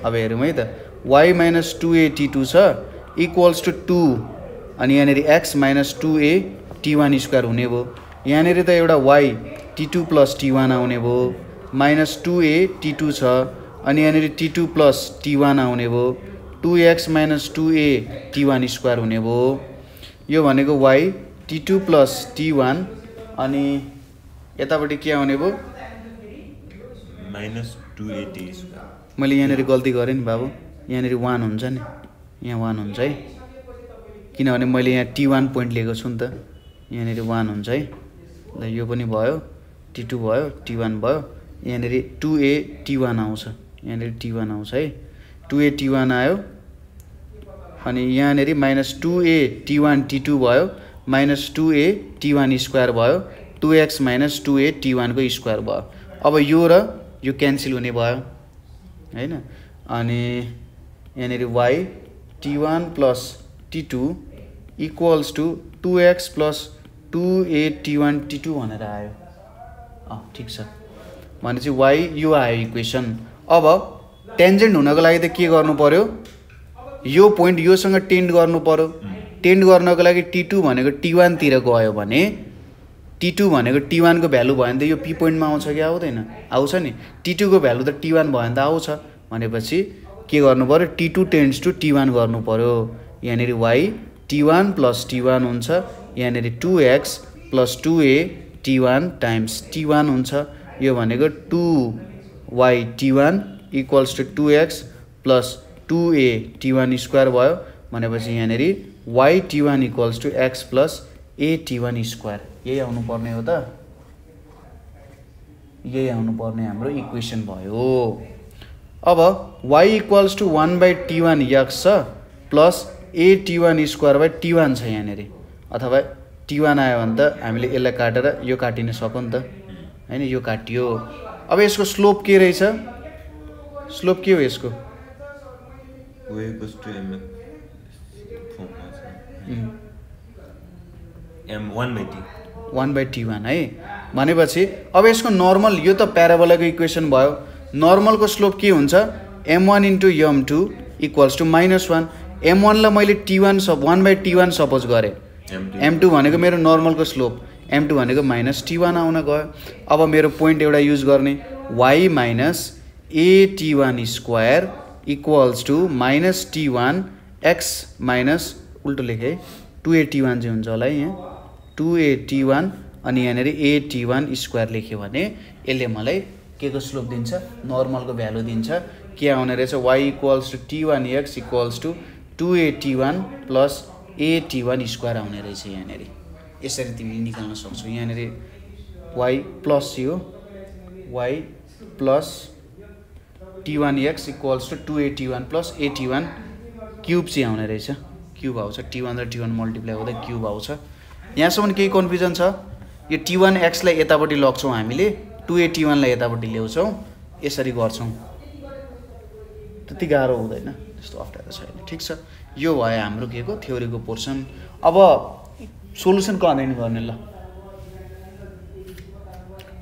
अब हेरौँ है त y माइनस 2एटी2 छ इक्वल्स टू 2 अनि यहाँनिर एक्स माइनस 2a टी1 स्क्वायर हुने भयो। यहाँनिर त एउटा y T2 plus T1 आउने भो माइनस 2a T2 छ अनि यहाँ T2 plus T1 आउने भो 2x minus 2a T1 square हुने भो यो भनेको y T2 plus T1 अनि यतापटि के आउने भो minus 2a T square मैले यहाँ गल्ती गरेँ नि बाबु यहाँ 1 हुन्छ नि यहाँ 1 हुन्छ है किनभने मैले यहाँ T1 point लिएको छु नि त यहाँ 1 हुन्छ है ल यो पनि भयो T2 भयो T1 भयो यहाँ 2a T1 आउँछ यहाँ T1 आउँछ है 2a T1 आयो अनि यहाँ -2a T1 T2 भयो -2a T1 स्क्वायर भयो 2x - 2a T1 को स्क्वायर भयो अब यो र यो क्यान्सल हुने भयो हैन अनि यहाँ y T1 plus T2 equals to 2x plus 2a T1 T2 भनेर आयो अ ठीक छ भनेपछि y यो आयो इक्वेसन अब टेन्जेन्ट हुनको लागि त के गर्नु पर्यो यो पोइन्ट योसँग टेन्ड गर्नु पर्यो टेन्ड गर्नको लागि T2 भनेको T1 तिर गयो भने T2 भनेको T1 को भ्यालु भयो नि त यो P पोइन्टमा आउँछ कि आउँदैन आउँछ नि T2 को भ्यालु त T1 भयो नि त आउँछ भनेपछि के गर्नु पर्यो T2 टेन्ड्स टु T1 गर्नु पर्यो यहाँ y T1 plus T1 हुन्छ यहाँ 2x plus 2a T1 times T1 हुन्छ यो भनेको 2y T1 equals to 2x plus 2a T1 square भयो भनेपछि यहाँ y T1 equals to x plus a T1 square यही आउनु पर्ने हो त यही आउनु पर्ने हाम्रो इक्वेसन भयो अब y equals to 1 by T1 x plus a T1 square by T1 छ यहाँ अथवा T1 आयो भने त हामीले यसलाई काटेर यो काटिन सक्यो नि त हैन यो काटियो अब यसको स्लोप के रहेछ स्लोप के हो यसको m1 by T1 है भनेपछि अब यसको नर्मल यो त प्याराबोलाको इक्वेसन भयो नर्मलको स्लोप के हुन्छ m1 into m2 equals to -1 m1 ला मैले T1 sub 1 by T1 suppose गरे m2 भनेको मेरो नर्मल को स्लोप m2 भनेको -T1 आउन गयो अब मेरो पोइन्ट एउटा युज गर्ने y - a T1 square equals to -T1 x - उल्टो लेखे 2a T1 जे हुन्छ होला यहाँ 2a T1 अनि यहाँ a T1 स्क्वायर लेखे भने यसले मलाई के को स्लोप दिन्छ नर्मल को भ्यालु दिन्छ के आउने रहेछ y = T1x = 2a T1 plus a T1 square आउने रहेछ यहाँ यसरी तिमी निकाल्न सक्छौ यहाँ y प्लस यो y plus T1x = 2a T1 plus a T1 cube चाहिँ आउने रहेछ क्यूब आउँछ T1 र T1 मल्टिप्लाई हुँदै क्यूब आउँछ यहाँसम्म केही कन्फ्युजन छ यो T1x लाई यतापटि लग्छौ हामीले 2a T1 लाई यतापटि ल्याउँछौ यसरी गर्छौ त्यति गाह्रो हुँदैन त्यस्तो अप्ठ्यारो छैन ठीक छ यो भयो हाम्रो के को थ्योरीको पोर्सन अब सोलुसन कन्टेन गर्ने ल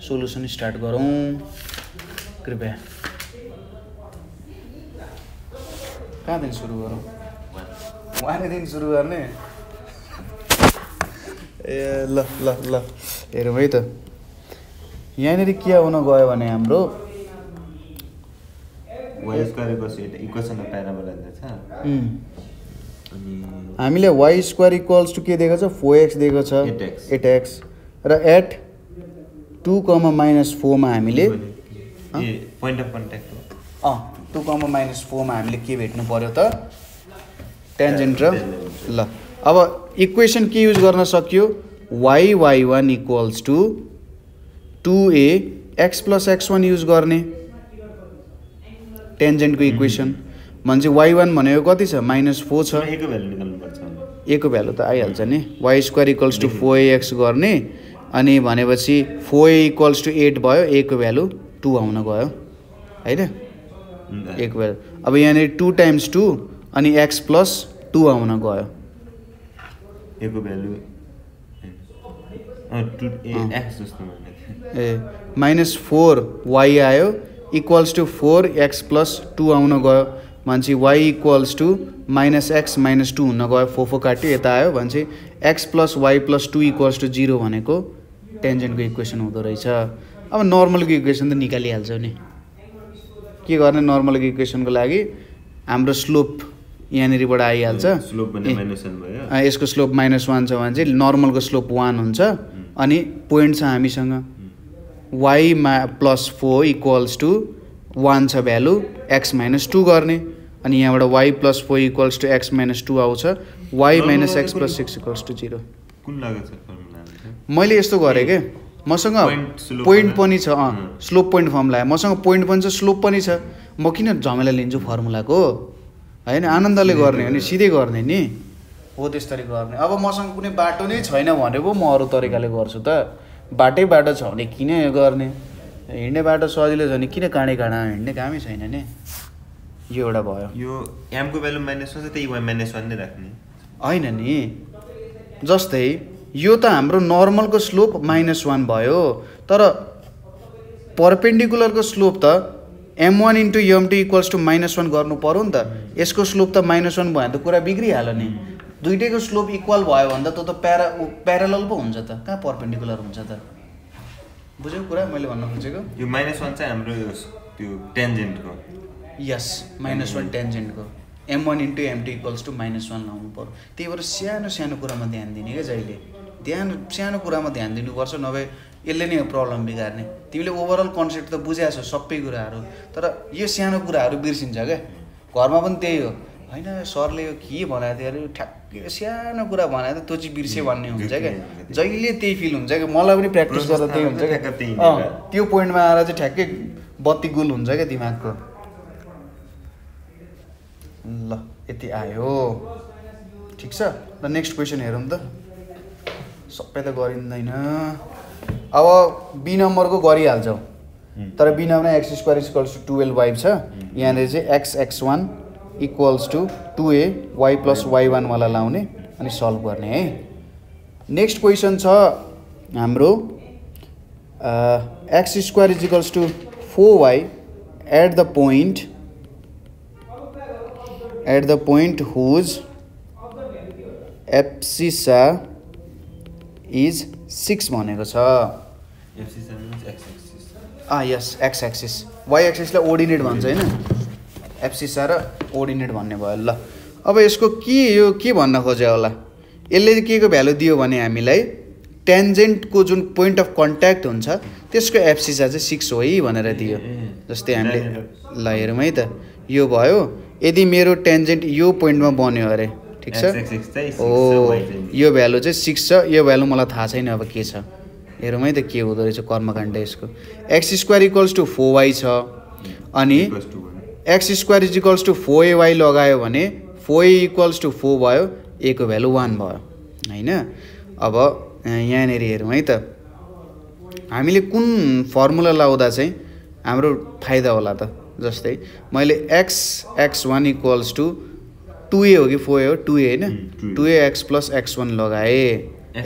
सोलुसन स्टार्ट गरौं कृपया कहाँदेखि सुरु गरौं वानेदेखि सुरु गर्ने ए ल ल ल हेरौँ है त यहाँ के आउन गयो भने हाम्रो हामीले y स्क्वायर इक्वल्स टू के दिएको छ 4x दिएको छ 8x र एट 2, -4 मा हामीले पोइन्ट अफ कन्ट्याक्ट हो 2, -4 मा हामीले के भेट्नु पर्यो त टेन्जेन्ट र ल अब इक्वेसन के युज गर्न सकियो y1 equals to 2a x plus x1 use गर्ने टेन्जेन्ट को इक्वेसन मान्छे y1 भनेको कति छ -4 छ a को भ्यालु निकाल्नु पर्छ a को भ्यालु त आइहाल्छ नि y² = 4ax गर्ने अनि भनेपछि 4a = 8 भयो a को भ्यालु 2 आउन गयो हैन a को भ्यालु अब यहाँ 2 टाइम्स 2 अनि x + 2 आउन गयो a को भ्यालु 2ax जस्तो भने -4 y आयो = 4x + 2 आउन गयो मान्छे y equals to -x - 2 हुन गयो 4 4 काट्यो यता आयो भन्छ x + y + 2 = 0 भनेको टेन्जेन्ट को इक्वेसन हुँदो रहेछ। अब नर्मल को इक्वेसन त निकालिहाल्छौ नि, के गर्ने नर्मल को इक्वेसन को लागि हाम्रो स्लोप यहाँनिरबाट आइहाल्छ। स्लोप भने -1 भयो, यसको स्लोप -1 छ भने चाहिँ नर्मल को स्लोप 1 हुन्छ। अनि पोइन्ट छ हामीसँग y +4 इक्वल्स टू 1 छ भ्यालु, x -2 गर्ने। अनि यहाँबाट y +4 इक्वल्स टू x -2 आउँछ, y - x + 6 इक्वल्स टू 0। कुन लाग्छ फर्मुला? मैले यस्तो गरे के, मसँग पोइन्ट पनि छ, स्लोप पोइन्ट फर्मुला आयो, मसँग पोइन्ट पनि छ स्लोप पनि छ। म किन झमेला लिन्छु फर्मुलाको, हैन आनन्दले गर्ने हो नि, सिधै गर्ने नि हो, त्यसरी गर्ने। अब मसँग कुनै बाटो नै छैन भने पो म अरू तरिकाले गर्छु त, बाटै बाटो छ भने किन गर्ने, हिँड्ने बाटो सजिलो छ भने किन काँडै काँडा हिँड्ने कामै छैन नि। यो एउटा भयो, यो m को भ्यालु -1 छ, त्यही y -1 नै राख्ने हैन नि। जस्तै यो त हाम्रो नर्मल को स्लोप -1 भयो, तर परपेन्डिकुलर को स्लोप त m1 into m2 equals to -1 गर्नु पर्यो नि त। यसको स्लोप त -1 भयो भने त कुरा बिग्रिहाल्यो नि। दुईटैको स्लोप इक्वल भयो भने त प्यारालल पो हुन्छ त, कहाँ परपेन्डिकुलर हुन्छ त? बुझ्यौ कुरा मैले भन्न खोजेको? यो -1 चाहिँ हाम्रो त्यो टेन्जेन्ट को, यस -1 टेन्जेन्ट को m1 into m2 equals to -1 लाउनु पर्यो। त्यही भएर सानो सानो कुरामा ध्यान दिने क्या, जहिले ध्यान सानो कुरामा ध्यान दिनुपर्छ, नभए यसले नै प्रब्लम बिगार्ने। तिमीले ओभरअल कन्सेप्ट त बुझ्याछौ सबै कुराहरू, तर यो सानो कुराहरू बिर्सिन्छ क्या। घरमा पनि त्यही हो, होइन सरले यो के भनेको थियो अरे, ठ्याक्कै सानो कुरा भनेको त त्यो चाहिँ बिर्स्यो भन्ने हुन्छ क्या, जहिले त्यही फिल हुन्छ क्या। मलाई पनि प्र्याक्टिस गर्दा त्यही हुन्छ क्या, त्यो पोइन्टमा आएर चाहिँ ठ्याक्कै बत्ती गुल हुन्छ क्या दिमागको। ल यति आयो, ठिक छ। ल नेक्स्ट क्वेसन हेरौँ त, सबै त गरिँदैन। अब बी नंबर को गरिहाल्छौँ, तर बी नंबर में x square equals to 12y छ, यहाँ से x1 equals to 2a y plus y1 वाला लाउने अनि सल्व गर्ने है। नेक्स्ट क्वेसन छ हाम्रो x square equals to 4y at the point whose abscissa is 6 भनेको छ। यस एक्स एक्सिस, वाई एक्सिसलाई ओर्डिनेट भन्छ हैन, एप्सिसा र ओर्डिनेट भन्ने भयो। ल अब यसको के यो के भन्न खोजे होला, यसले के को भ्यालु दियो भने हामीलाई टेन्जेन्ट को जुन पोइन्ट अफ कन्ट्याक्ट हुन्छ त्यसको एप्सिसा चाहिँ 6 हो है भनेर दियो। जस्तै हामीले ल हेरौँ है त, यो भयो, यदि मेरो टेन्जेन्ट यो पोइन्टमा बन्यो अरे, ठीक छ, ओ यो भ्यालु चाहिँ 6 छ, यो भ्यालु मलाई थाहा छैन अब के छ, हेरौँ है त के हुँदो रहेछ कर्मकाण्ड यसको। X square equals to 4y छ, अनि x square is equals to 4ay लगायो भने 4a इक्वल्स टू 4 भयो, a को भ्यालु 1 भयो हैन। अब यहाँनिर हेरौँ है त, हामीले कुन फर्मुला लाउँदा चाहिँ हाम्रो फाइदा होला त? जस्तै मैले x1 इक्वल्स टू 2a हो कि 4a हो, 2a हैन, 2a x प्लस x1 लगाए, y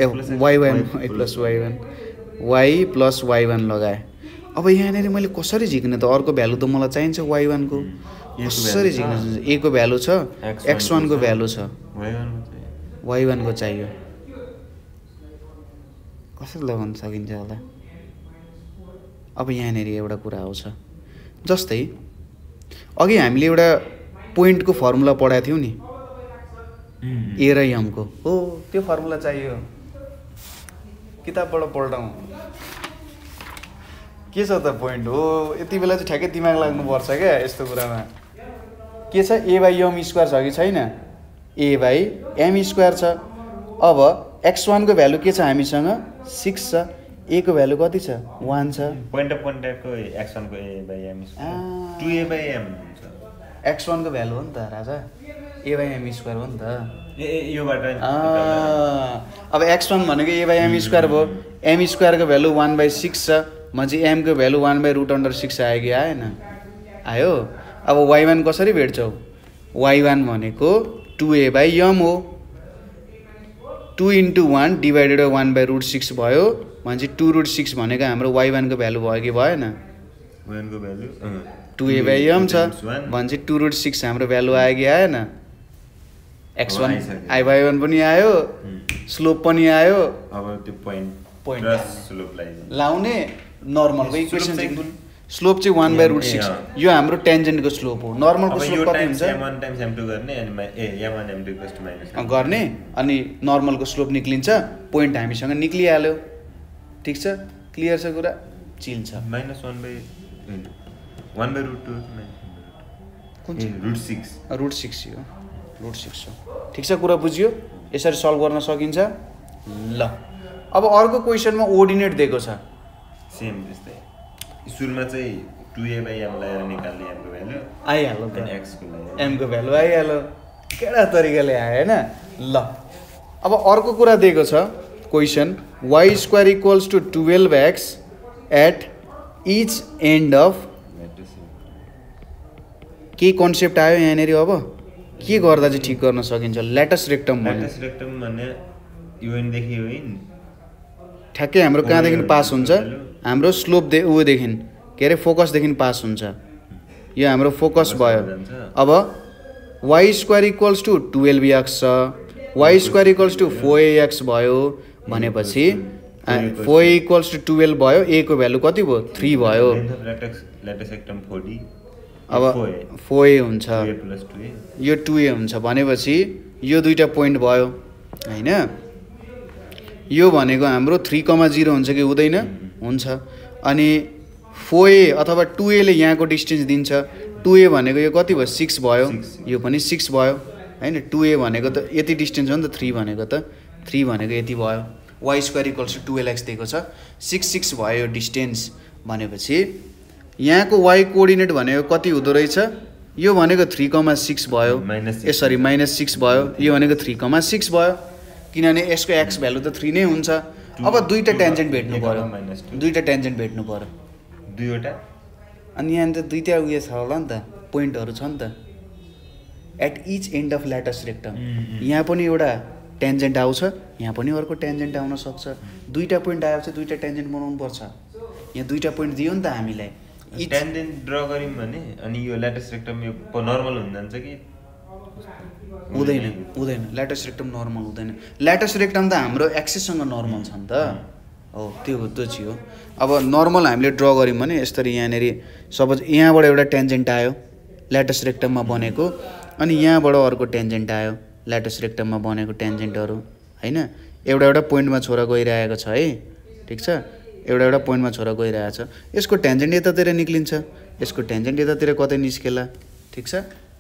प्लस y1 लगाए। अब यहाँ मैले कसरी झिक्ने त, अर्को भ्यालु त मलाई चाहिन्छ y1 को, कसरी झिक्ने? a को भ्यालु छ, x1 को भ्यालु छ, y1 को चाहियो, कसरी लगाउन सकिन्छ होला? अब यहाँ एउटा कुरा आउँछ, जस्तै अघि हामीले एउटा पोइन्ट को फर्मुला पढाएको थियौं नि, ए र m को हो, त्यो फर्मुला चाहियो। किताबबाट पल्टाउँ, के छ त पोइन्ट हो, यति बेला चाहिँ ठ्याक्कै दिमाग लाग्नुपर्छ क्या यस्तो कुरामा। के छ, ए बाई एम स्क्वायर छ कि छैन? ए बाई एम स्क्वायर छ। अब x1 को भ्यालु के छ हामीसँग? 6 छ, a को भ्यालु कति छ? 1 छ। पोइन्ट अफ कन्ट्याक्टको x1 को a by m square 2a by m हुन्छ, x1 को भ्यालु हो नि त राजा, a बाई एम स्क्वायर हो नि त। अब x1 भनेको a बाई एम स्क्वायर भयो, एम स्क्वायर को भ्यालु 1/6 छ, मजी m को भ्यालु 1/√6 आयो कि आएन? आयो। अब y1 कसरी भेट्छौ? y1 भनेको 2a बाई m हो, 2 × 1 / 1/√6 भयो, मजी 2√6 भनेको हाम्रो y1 को भ्यालु भयो कि भएन? y1 को भ्यालु 2a बाई m छ, भन्छ 2√6 हाम्रो भ्यालु आयो कि आएन? x1 i बाई 1 पनि आयो, स्लोप पनि आयो। अब त्यो पोइन्ट पॉइन्ट लाउने नर्मलको इक्वेसन सिम्पल स्लोप चाहिँ 1/√6 यो हाम्रो ट्यान्जेन्टको स्लोप हो। नर्मलको स्लोप कति हुन्छ m1 * m2 गर्ने अनि ए m1 m2 - गर्ने अनि नर्मलको स्लोप निक्लिन्छ पॉइन्ट हामीसँग निक्लिहाल्यो। ठीक छ क्लियर छ कुरा चिल छ -1/√2 कुन चाहिँ √6 हो √6 हो। ठीक छ कुरा बुझियो यसरी सल्भ गर्न सकिन्छ। ल अब अर्को क्वेशनमा कोअर्डिनेट दिएको छ सेम त्यस्तै सुरुमा चाहिँ 2a/m लगाएर निकाल्ने m को भ्यालु आइहाल्यो त x को m को भ्यालु आइहाल्यो केडा तरिकाले आयो हैन। ल अब अर्को कुरा दिएको छ question y² = 12x at each end of के कन्सेप्ट आयो यहाँ नेरी अब के गर्दा चाहिँ ठीक गर्न सकिन्छ ल्याटस रेक्टम भन्ने युएन देखि होइन ठ्याक्कै हाम्रो कहाँ देखि पास हुन्छ हाम्रो स्लोप दे उ देखिन के अरे फोकस देखिन पास हुन्छ यो हाम्रो फोकस भयो। अब y² = 12x y² = 4ax भयो भनेपछि 4a = 12 भयो a को भ्यालु कति भयो 3 भयो अब 4a हुन्छ यो 2a हुन्छ भनेपछि यो दुईटा पोइन्ट भयो हैन। यो भनेको हाम्रो 3,0 हुन्छ कि हुँदैन हुन्छ अनि 4a अथवा 2a ले यहाँको डिस्टेन्स दिन्छ 2a भनेको यो कति भयो 6 भयो यो पनि 6 भयो हैन 2a भनेको त यति डिस्टेन्स हो नि त 3 भनेको यति भयो y² = 12x दिएको छ 6 भयो यो डिस्टेन्स भनेपछि यहाँको y कोअर्डिनेट भनेको कति हुँदो रहेछ यो भनेको 3,6 भयो ए सरी -6 भयो यो भनेको 3,6 भयो किनभने यसको x भ्यालु त 3 नै हुन्छ। अब दुईटा ट्यान्जेन्ट भेट्नु पर्यो दुईवटा अनि यहाँ त दुईटा उयो छ होला नि त पोइन्टहरु छ नि त at each end of latus rectum यहाँ पनि एउटा ट्यान्जेन्ट आउँछ यहाँ पनि अर्को ट्यान्जेन्ट आउन सक्छ दुईटा पोइन्ट आएपछि दुईटा ट्यान्जेन्ट बनाउनु पर्छ यहाँ दुईटा पोइन्ट दियो नि त हामीलाई ट्यान्जेन्ट ड्रा गरिम भने अनि यो ल्याटस रेक्टम यो नर्मल हुन जान्छ कि हुँदैन ल्याटस रेक्टम नर्मल हुँदैन ल्याटस रेक्टम त हाम्रो एक्सिससँग नर्मल छ नि त हो त्यो चाहिँ हो। अब नर्मल हामीले ड्र गऱ्यौँ भने यसरी यहाँनेरि सपोज यहाँबाट एउटा ट्यान्जेन्ट आयो ल्याटस रेक्टममा बनेको अनि यहाँबाट अर्को ट्यान्जेन्ट आयो ल्याटस रेक्टममा बनेको ट्यान्जेन्टहरू हैन एउटा पोइन्टमा छोरा गइरहेको छ है। ठीक छ एउटा पोइन्टमा छोरा गइरहेको छ यसको ट्यान्जेन्ट यतातिर निक्लिन्छ यसको ट्यान्जेन्ट यतातिर कतै निस्केला। ठीक छ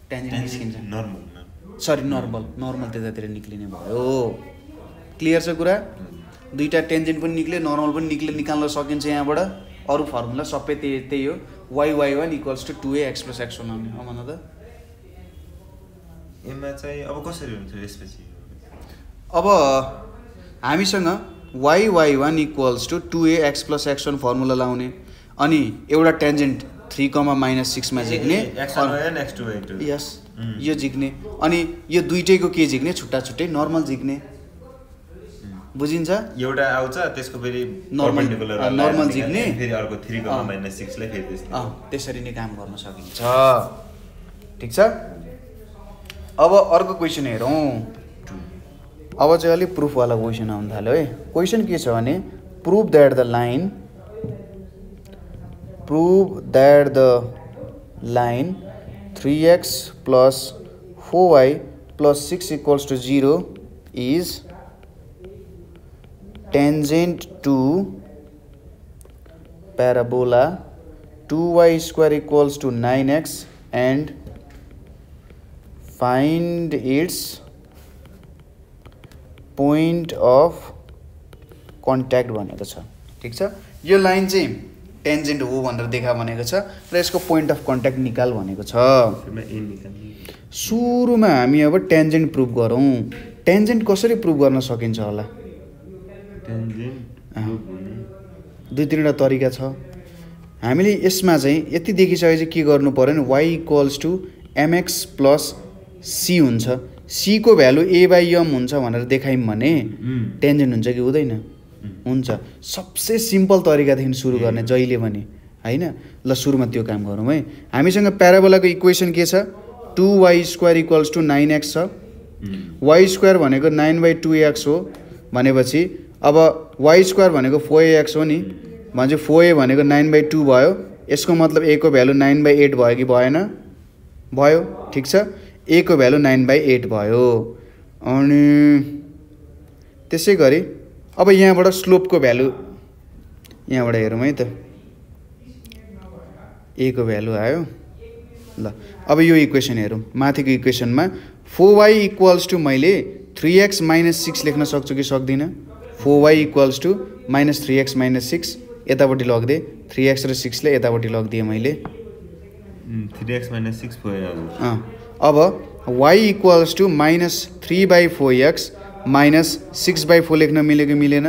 ट्यान्जेन्ट निस्किन्छ नर्मल सरी नर्मल त्यतातिर निक्लिने भयो। क्लियर छ कुरा दुईटा टेन्जेन्ट पनि निक्ल्यो नर्मल पनि निक्ल्यो निकाल्न सकिन्छ यहाँबाट अरु फर्मुला सबै त्यही हो y/1 = 2ax + x बनाउने हो भन त एमा चाहिँ अब कसरी हुन्छ यसपछि अब हामीसँग y/1 = 2ax + x फर्मुला लाउने अनि एउटा टेन्जेन्ट 3,-6 मा झिक्ने यस यो झिक्ने अनि यो दुईटैको के झिक्ने छुट्टा छुट्टै नर्मल झिक्ने बुझिन्छ एउटा आउँछ त्यसको फेरि नर्मल झिक्ने फेरि अर्को 3,-6 ले फेरि त्यसरी नै काम गर्न सकिन्छ। ठीक छ अब अर्को क्वेशन हेरौँ अब चाहिँ अलि प्रुफ वाला क्वेशन आउन थाल्यो है। क्वेशन के छ भने prove that the line 3x + 4y + 6 = 0 is tangent to parabola 2y² = 9x and find its point of contact भनेको छ। ठीक छ यो लाइन चाहिँ टेन्जेन्ट हो भनेर देखा भनेको छ र यसको पोइन्ट अफ कन्ट्याक्ट निकाल भनेको छ। सुरुमा हामी अब टेन्जेन्ट प्रुफ गरौँ टेन्जेन्ट कसरी प्रुफ गर्न सकिन्छ होला दुई तीनवटा तरिका छ हामीले यसमा चाहिँ यति देखिसकेपछि के गर्नु पर्यो भने y = mx + c हुन्छ c को भ्यालु a/m हुन्छ भनेर देखायौँ भने टेन्जेन्ट हुन्छ कि हुँदैन हुन्छ सबसे सिम्पल तरिकादेखि सुरु गर्ने जहिले पनि हैन। ल सुरुमा त्यो काम गरौँ है हामीसँग प्याराबोलाको इक्वेसन के छ 2y² = 9x छ y² भनेको 9/2ax हो भनेपछि अब वाई स्क्वायर फोर ए एक्स हो नि भाई फोर ए भनेको 9/2 भो इसको मतलब ए को भ्यालु 9/8 भो कि भएन भयो ठीक छ ए को भ्यालु 9/8 भयो। अनि त्यसै गरी अब यहाँबाट स्लोप को भ्यालु यहाँबाट हेरौं है त ए को भ्यालु आयो ल अब यो इक्वेसन हेरौं माथिको इक्वेसनमा 4y इक्वल्स टू मैले 3x माइनस 6 लेख्न सक्छु कि सक्दिनँ 4y equals to minus 3x minus 6 यतापट्टि लग्दे 3x र 6 ले यतापट्टि लग्दिए मैले 3x माइनस 6 भयो। अब y equals to minus 3/4x minus 6/4 लेख्न मिल्यो कि मिलेन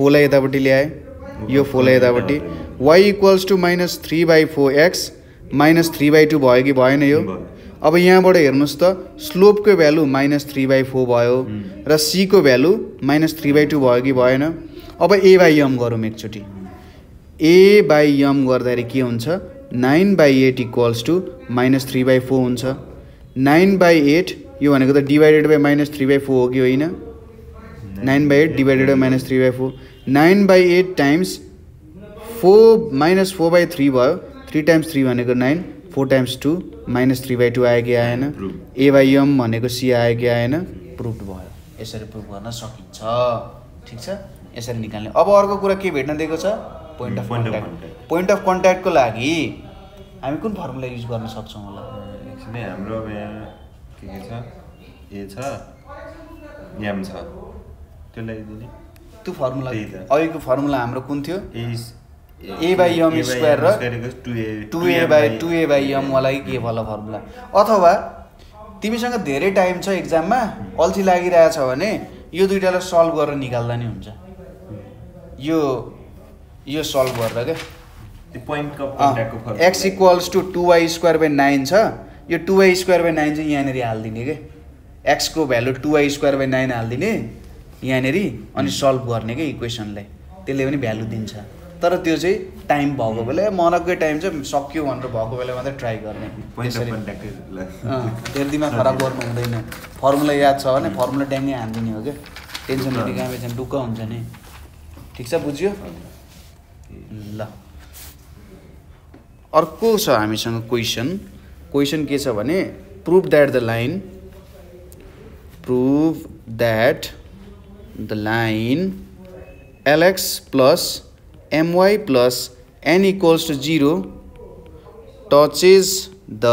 4 लाई यतापट्टि ल्याए यो 4 लाई यतापट्टि y equals to minus 3/4x minus 3/2 भयो कि भएन यो। अब यहाँबाट हेर्नुस् त स्लोप को भ्यालु माइनस 3/4 भयो र सी को भ्यालु माइनस 3/2 भयो कि भएन। अब ए बाई एम गरौँ एकचोटी ए बाई एम गर्दाखेरि के हुन्छ 9/8 इक्वल्स टू माइनस 3/4 हुन्छ 9/8 यो भनेको त डिभाइडेड बाई माइनस 3/4 हो कि होइन 9/8 divided by minus 3/4 9/8 times 4 minus 4/3 भयो 3 × 3 भनेको 9 4 × 2 माइनस 3/2 आयो कि आएन ए बाई एम भनेको सी आयो कि आएन प्रुभ भयो। यसरी प्रुभ गर्न सकिन्छ ठीक छ यसरी निकाल्ने। अब अर्को कुरा के भेट्न दिएको छ पोइन्ट अफ कन्ट्याक्टको लागि हामी कुन फर्मुला युज गर्न सक्छौँ होला हाम्रो के छ ए छ एम छ त्यसलाई दिने त्यो फर्मुला अहिलेको फर्मुला हाम्रो कुन थियो ए बाई एम स्क्वायर र 2a/2a/m वाला के वाला फर्मुला। अथवा तिमीसँग धेरै टाइम छ एक्जाममा अल्छी लागिरहेछ भने यो दुईटालाई सल्भ गरेर निकाल्दा नि हुन्छ यो सल्भ गर्दा के त्यो पोइन्ट अफ कन्ट्याक्टको formula x equals to 2y² / 9 छ यो 2y² / 9 चाहिँ यहाँनेरि हाल्दिने के x को भ्यालु 2y² / 9 हाल्दिने यहाँनेरि अनि सल्भ गर्ने के इक्वेसनलाई त्यसले पनि भ्यालु दिन्छ। तर त्यो चाहिँ टाइम भएको बेला मनकै टाइम चाहिँ सक्यो भनेर भएको बेला मात्रै ट्राई गर्ने धेरै दिमाग खराब गर्नु हुँदैन। फर्मुला याद छ भने फर्मुला ट्याङ्गै हान्दिने हो क्या टेन्सन लिने काम एकछिन ढुक्क हुन्छ नि ठिक छ बुझ्यो। ल अर्को छ हामीसँग क्वेसन के छ भने prove that the line LX plus my plus n equals to 0 touches the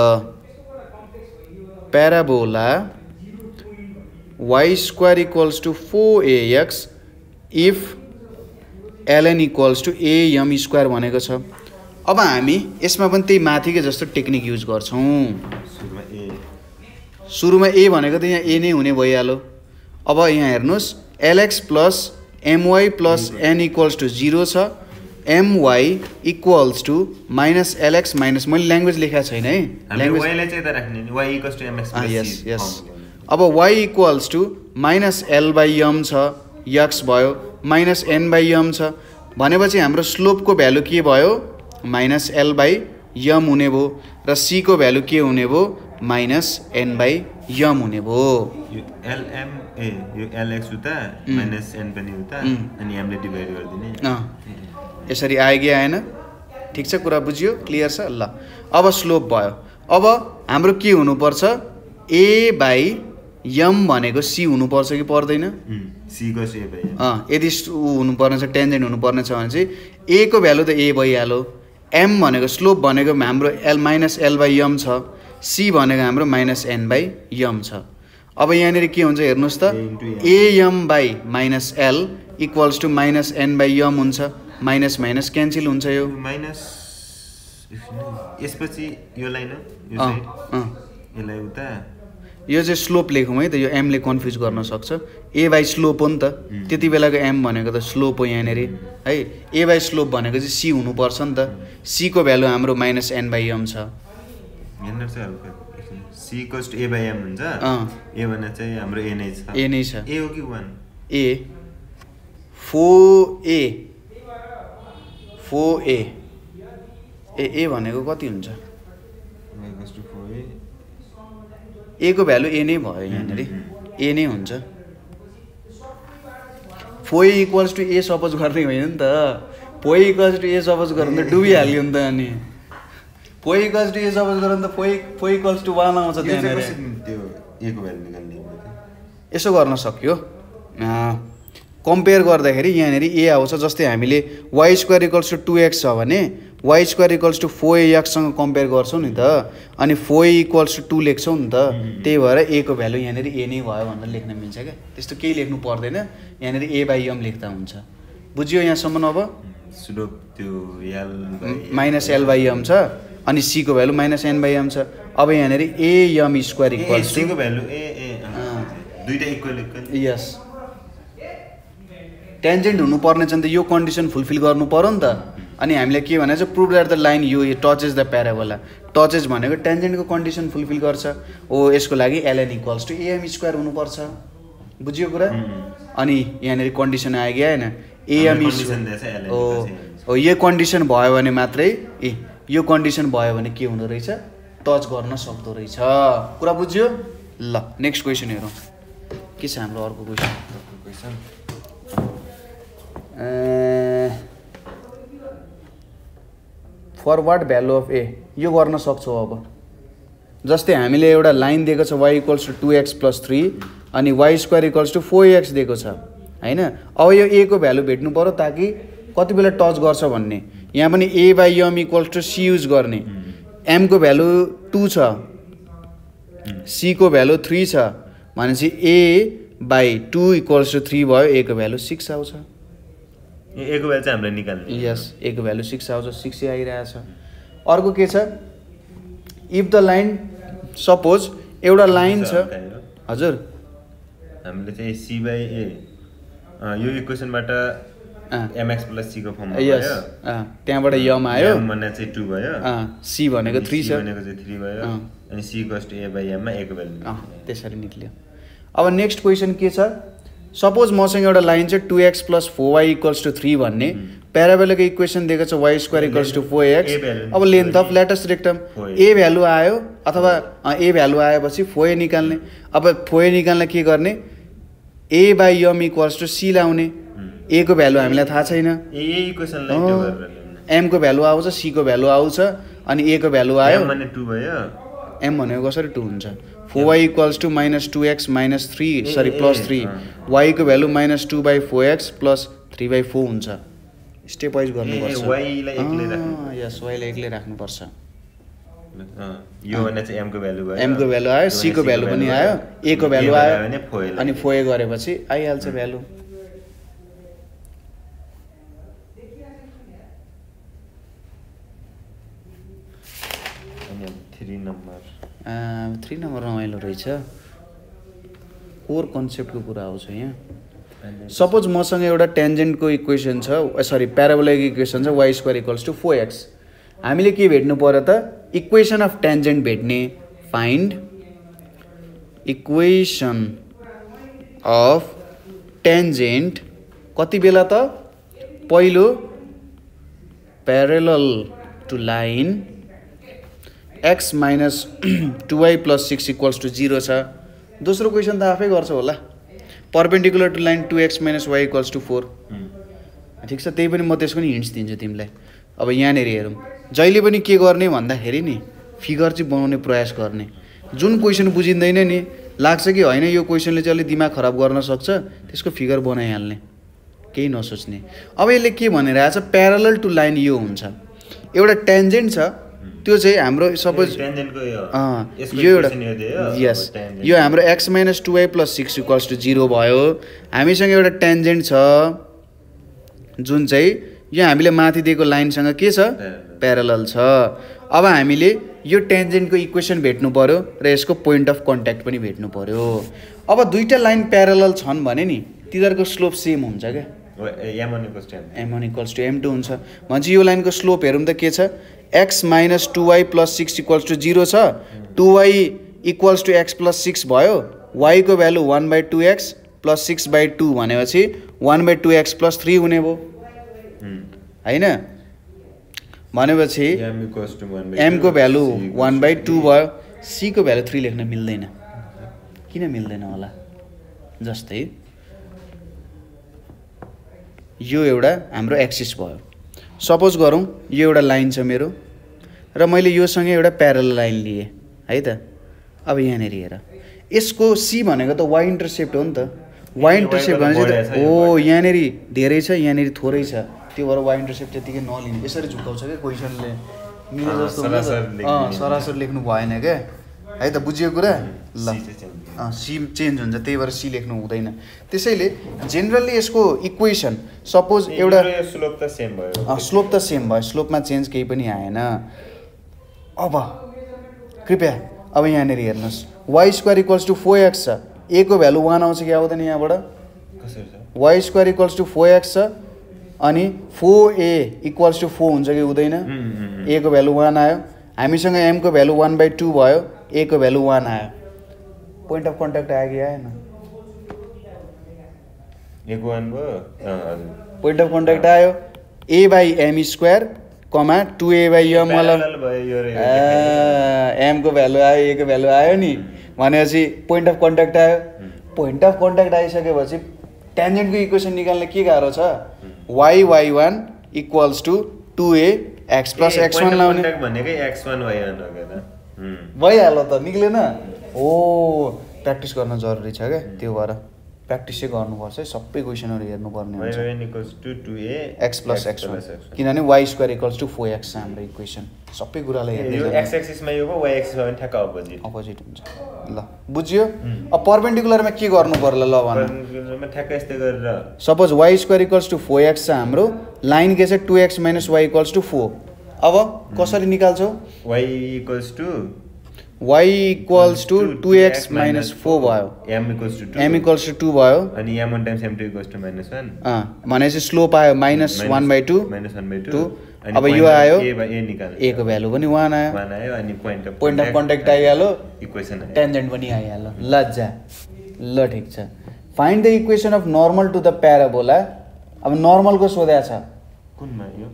parabola y² = 4ax if ln equals to am² भनेको छ। अब हामी यसमा पनि त्यही माथिकै जस्तो टेक्निक युज गर्छौँ। सुरुमा ए भनेको त यहाँ ए नै हुने भइहाल्यो। अब यहाँ हेर्नुस् lx plus my plus n equals to 0 छ my equals to minus lx minus मैले ल्याङ्ग्वेज लेखा छैन है अब y equals to minus l/m छ x भयो minus n/m छ भनेपछि हाम्रो स्लोप को भ्यालु के भयो minus l/m हुने भयो र c को भ्यालु के हुने भयो minus n/m हुने भयो। lm ए यो lx उता minus n पनि उता अनि हामीले डिभाइड गर्दिने यसरी आयो कि आएन ठीक छ कुरा बुझियो क्लियर छ। ल अब स्लोप भयो। अब हाम्रो के हुनुपर्छ ए बाई एम भनेको सी हुनुपर्छ कि पर्दैन यदि हुनुपर्ने छ टेन्जेन्ट हुनुपर्ने छ भने चाहिँ ए को भ्यालु त ए भइहाल्यो एम भनेको स्लोप भनेको हाम्रो माइनस l/m छ सी भनेको हाम्रो माइनस n/m छ। अब यहाँनिर के हुन्छ हेर्नुहोस् त a m by minus l equals to minus n/m हुन्छ माइनस माइनस क्यान्सल हुन्छ यो माइनस यसपछि यो लाइन यो चाहिँ स्लोप लेखौँ है त यो एमले कन्फ्युज गर्न सक्छ ए बाई स्लोप हो नि त त्यति बेलाको एम भनेको त स्लोप हो यहाँनिर है ए बाई स्लोप भनेको चाहिँ सी हुनुपर्छ नि त सी को भ्यालु हाम्रो माइनस n/m छ ए 4a ए भनेको कति हुन्छ ए को भ्यालु ए नै भयो यहाँनिर ए नै हुन्छ फोई इक्वल्स टू ए सपोज गर्ने होइन नि त। फोई इक्वल्स टू ए सपोज गऱ्यो भने त डुबिहाल्यो नि त। अनि फोई इक्वल्स टू ए सपोज गऱ्यो भने त फोई इक्वल्स टू 1 आउँछ त्यहाँनिर। त्यो ए को भ्यालु निकाल्ने यसो गर्न सक्यो। कम्पेयर गर्दाखेरि यहाँनिर ए आउँछ। जस्तै हामीले y square equals two 2x छ भने Y square equals to 4ax सँग कम्पेयर गर्छौँ नि त। अनि 4a = 2 लेख्छौँ नि त। त्यही भएर ए को भ्यालु यहाँनिर ए नै भयो भनेर लेख्न मिल्छ क्या। त्यस्तो केही लेख्नु पर्दैन, यहाँनिर a/m लेख्दा हुन्छ। बुझ्यो यहाँसम्म? अब स्लोप त्यो -l/m छ अनि c को भ्यालु -n/m छ। अब यहाँनिर am² को भ्यालु दुईटा इक्वल। यस, टेन्जेन्ट हुनुपर्ने छ नि त। यो कन्डिसन फुलफिल गर्नु पर्यो नि त। अनि हामीले के भने चाहिँ prove that the line you touches the parabola. Touches भनेको टेन्जेन्टको कन्डिसन फुलफिल गर्छ। यसको लागि ln = am² हुनुपर्छ। बुझ्यो कुरा? अनि यहाँनिर कन्डिसन आयो कि आएन? यो कन्डिसन भयो भने मात्रै, यो कन्डिसन भयो भने के हुँदो रहेछ, टच गर्न सक्दो रहेछ। कुरा बुझ्यो? ल, नेक्स्ट क्वेसन हेरौँ के छ हाम्रो। अर्को question for what value of a, यो गर्न सक्छौँ। अब जस्तै हामीले एउटा लाइन दिएको छ y = 2x + 3 अनि y² = 4ax दिएको छ हैन। अब यो ए को भ्यालु भेट्नु पर्यो ताकि कति बेला टच गर्छ भन्ने। यहाँ पनि a/m = c युज गर्ने। m को भ्यालु 2 छ, c को भ्यालु 3 छ भनेपछि a/2 = 3 भयो। a को भ्यालु 6 आउँछ। ए को भ्यालु चाहिँ हामीले निकाल्नु। यस, ए को भ्यालु 6 आउँछ। 6 आइरहेछ। अर्को के छ? इफ द लाइन, सपोज एउटा लाइन छ हजुर, हामीले चाहिँ c/a यो इक्वेसनबाट mx + c को फर्ममा आयो। त्यहाँबाट m आयो, m भने चाहिँ 2 भयो, c भनेको 3 छ, भनेको चाहिँ 3 भयो। अनि c = a/m मा a को भ्यालु निकाल्नु। त्यसरी निक्लियो। अब नेक्स्ट क्वेसन के छ? सपोज मसँग एउटा लाइन चाहिँ 2x + 4y = 3 भन्ने प्याराबोलाको इक्वेसन दिएको छ y² = 4x। अब length of latus rectum, a value आयो अथवा ए भ्यालु आएपछि 4a निकाल्ने। अब 4a निकाल्न के गर्ने? a/m = c लाउने। a को भ्यालु हामीलाई थाहा छैन, m को भ्यालु आउँछ, c को भ्यालु आउँछ अनि a को भ्यालु आयो भने 2 भयो। m भनेको कसरी 2 हुन्छ? 4y = -2x - 3 + 3 y को भ्यालु -2/4x + 3/4 हुन्छ। स्टेप वाइज गर्नुपर्छ। यस, y लाई एक्लै राख्नुपर्छ। यो भने चाहिँ m को भ्यालु भयो, m को भ्यालु आयो, c को भ्यालु पनि आयो, a को भ्यालु आयो अनि 4a गरेपछि आइहाल्छ भ्यालु। थ्री नम्बर रमाइलो रहेछ। कोर कन्सेप्टको कुरा आउँछ यहाँ। सपोज मसँग एउटा टेन्जेन्टको इक्वेसन छ, प्याराबोलाको इक्वेसन छ y² = 4x। हामीले के भेट्नु पर्यो त? इक्वेसन अफ टेन्जेन्ट भेट्ने। फाइन्ड इक्वेसन अफ टेन्जेन्ट कति बेला त? पहिलो parallel to line x - 2y + 6 = 0 छ। दोस्रो क्वेसन त आफै गर्छ होला। Perpendicular to line 2x - y = 4। ठिक छ, त्यही पनि म त्यसको नि हिन्ट्स दिन्छु तिमीलाई। अब यहाँनिर हेरौँ, जहिले पनि के गर्ने भन्दाखेरि नि फिगर चाहिँ बनाउने प्रयास गर्ने। जुन क्वेसन बुझिँदैन नि, लाग्छ कि होइन यो क्वेसनले चाहिँ अलि दिमाग खराब गर्न सक्छ, त्यसको फिगर बनाइहाल्ने, केही नसोच्ने। अब यसले के भनिरहेछ? प्यारलल टु लाइन यो हुन्छ, एउटा टेन्जेन्ट छ त्यो चाहिँ हाम्रो सपोज यो एउटा। यस, यो हाम्रो x - 2y + 6 = 0 भयो। हामीसँग एउटा टेन्जेन्ट छ जुन चाहिँ यो हामीले माथि दिएको लाइनसँग के छ? प्यारलल छ। अब हामीले यो टेन्जेन्टको इक्वेसन भेट्नु पर्यो र यसको पोइन्ट अफ कन्ट्याक्ट पनि भेट्नु पर्यो। अब दुईटा लाइन प्यारलल छन् भने नि तिनीहरूको स्लोप सेम हुन्छ क्या। m = m2 हुन्छ भन्छ। यो लाइनको स्लोप हेरौँ त के छ? x - 2y + 6 = 0 छ। 2y = x + 6 भयो। y को भ्यालु 1/2x + 6/2 भनेपछि 1/2x + 3 हुने भयो हैन। भनेपछि m को भ्यालु 1/2 भयो। c को भ्यालु 3 लेख्न मिल्दैन। किन मिल्दैन होला? जस्तै यो एउटा हाम्रो एक्सिस भयो। सपोज गरौँ यो एउटा लाइन छ मेरो र मैले यो सँग एउटा प्यारल लाइन लिए है त। अब यहाँ हेर यसको सी भनेको त वाई इन्टरसेप्ट हो नि त। वाई इन्टरसेप्ट भनेपछि ओ यहाँ धेरै छ यहाँ थोरै छ त्यो भएर वाई इन्टरसेप्ट त्यतिकै नलिने। यसरी झुकाउँछ के क्वेशनले मेरो जस्तो सरासर लेख्नु भएन क्या है त। बुझियो कुरा ल। सी चेन्ज हुन्छ त्यही भएर सी लेख्नु हुँदैन। त्यसैले जेनरली यसको इक्वेसन सपोज एउटा स्लोप त सेम भयो स्लोपमा चेन्ज केही पनि आएन। अब कृपया अब यहाँ हेर्नुहोस् y square equals to 4x छ। ए को भ्यालु 1 आउँछ कि आउँदैन यहाँबाट कसरी छ? Y square equals to 4x छ अनि 4a इक्वल्स टू 4 हुन्छ कि हुँदैन? ए को भ्यालु 1 आयो। हामीसँग m को भ्यालु 1/2 भयो। ए को भ्यालु 1 आयो। पोइन्ट अफ कन्ट्याक्ट आयो कि आएन? ए को 1 भयो। पोइन्ट अफ कन्ट्याक्ट आयो। a by m square comma 2a/m वाला एम को भ्यालु आयो ए को भ्यालु आयो नि भनेपछि पोइन्ट अफ कन्ट्याक्ट आयो। पोइन्ट अफ कन्ट्याक्ट आइसकेपछि ट्यान्जेन्टको इक्वेसन निकाल्न के गाह्रो छ? Y y 1 equals to 2ax plus x1 लाउने भनेकै x1 y1 हो भइहाल्यो त निक्लेन। हो प्र्याक्टिस गर्न जरुरी छ क्या त्यो भएर प्र्याक्टिसै गर्नुपर्छ है। सबै क्वेसनहरू हेर्नुपर्ने हुन्छ किनभने y square equals to 4x छ हाम्रो इक्वेसन। सबै कुरालाई अपोजिट हुन्छ। ल बुझ्यो। अब परपेन्डिकुलरमा के गर्नु पर्ला ल भन्नु। Suppose y square equals to 4x छ हाम्रो लाइन के छ 2x-y इक्वल्स टू 4। अब कसरी निकाल्छौ? y इक्वल्स टू 2x-4 भयो। m इक्वल्स टू 2 भयो अनि m1 times m2 equals to -1 भनेपछि स्लोप आयो -1/2 -1/2। अब यो आयो a को भ्यालु पनि 1 आयो अनि पोइन्ट अफ कन्ट्याक्ट आइहाल्यो। इक्वेसन ट्यान्जेन्ट पनि आइहाल्यो। लज्जा ल ठीक छ। Find the equation of normal to the parabola. अब नर्मल को सोध्या छ कुनमा यो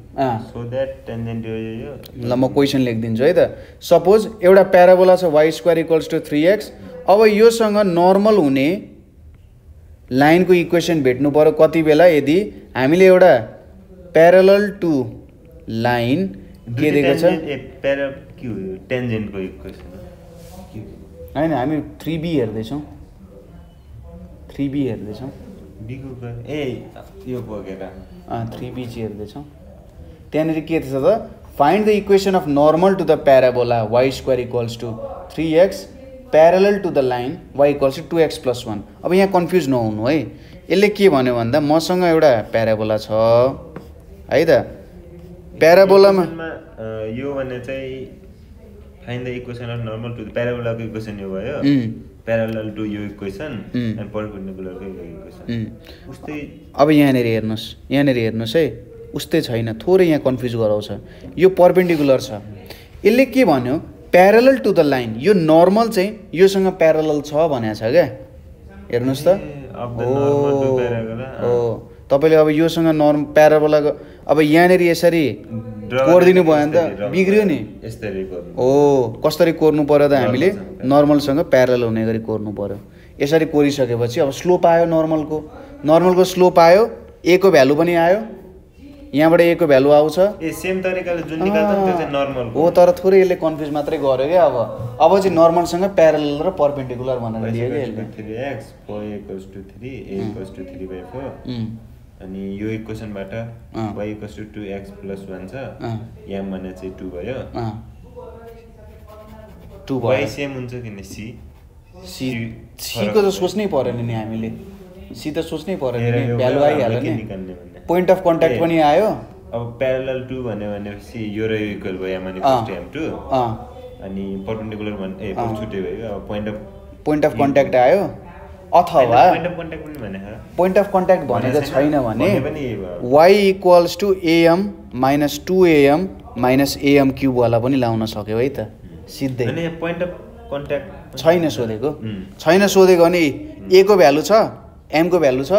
सो दैट टेन्जेन्ट यो ल म क्वेशन लेखिदिन्छु है त। सपोज एउटा प्याराबोला छ Y square equals to 3x। अब यो सँग नर्मल हुने लाइनको इक्वेसन भेट्नु पर्यो कति बेला यदि हामीले एउटा प्यारलल टू लाइन के दिएको छ टेन्जेन्टको इक्वेसन हैन। हामी 3b हेर्दैछौँ b को ए यो बगेरा 3b चाहिँ हेर्दैछौँ। त्यहाँनिर के छ त find the equation of normal to the parabola Y square equals to 3x parallel to the line y equals to 2x+1। अब यहाँ कन्फ्युज नहुनु है। यसले के भन्यो भन्दा मसँग एउटा प्याराबोला छ है त। प्याराबोलामा यो भने चाहिँ find the equation of normal to the प्याराबोलाको इक्वेसन यो भयो प्यारल टु यो इक्वेसन एन्ड परपेन्डिकुलरको इक्वेसन उस्तै। अब यहाँ हेर्नुहोस् है उस्तै छैन। थोरै यहाँ कन्फ्युज गराउँछ। यो परपेन्डिकुलर छ। यसले के भन्यो प्यारल टु द लाइन यो नर्मल चाहिँ योसँग प्यारल छ भनेको छ क्या। हेर्नुहोस् त हो तपाईँले अब योसँग नर्म प्याराबोलाको अब यहाँ यसरी कोर्दिनु भयो नि त बिग्रियो नि। हो कसरी कोर्नु पर्यो त हामीले नर्मलसँग प्यारल हुने गरी कोर्नु पर्यो। यसरी कोरिसकेपछि अब स्लोप आयो नर्मलको। स्लोप आयो ए को भ्यालु पनि आयो। यहाँबाट ए को भ्यालु आउँछ हो तर थोरै यसले कन्फ्युज मात्रै गर्यो क्या। अब चाहिँ नर्मलसँग प्यारल र परपेन्डिकुलर भनेर दियो क्या। अनि यो इक्वेसनबाट y इक्वल्स टू 2x+1 छ। m भने चाहिँ 2 भयो 2 सेम हुन्छ किन c c को त सोच्नै पर्यो नि हामीले। c त सोच्नै पर्यो नि भ्यालु आइहाल्यो नि। पोइन्ट अफ कन्ट्याक्ट पनि आयो। अब प्यारलल 2 भन्यो भनेपछि यो र यो इक्वल भयो m इक्वल्स m2 अनि परपेन्डिकुलर भने छुट्टै भयो। अब पोइन्ट अफ कन्ट्याक्ट आयो अथवा पोइन्ट अफ कन्ट्याक्ट भनेको छैन भने Y equals two am -2am -am³ वाला पनि लाउन सक्यो है त। सिधै पोइन्ट अफ कन्ट्याक्ट छैन सोधेको। भने ए को भ्यालु छ एम को भ्यालु छ।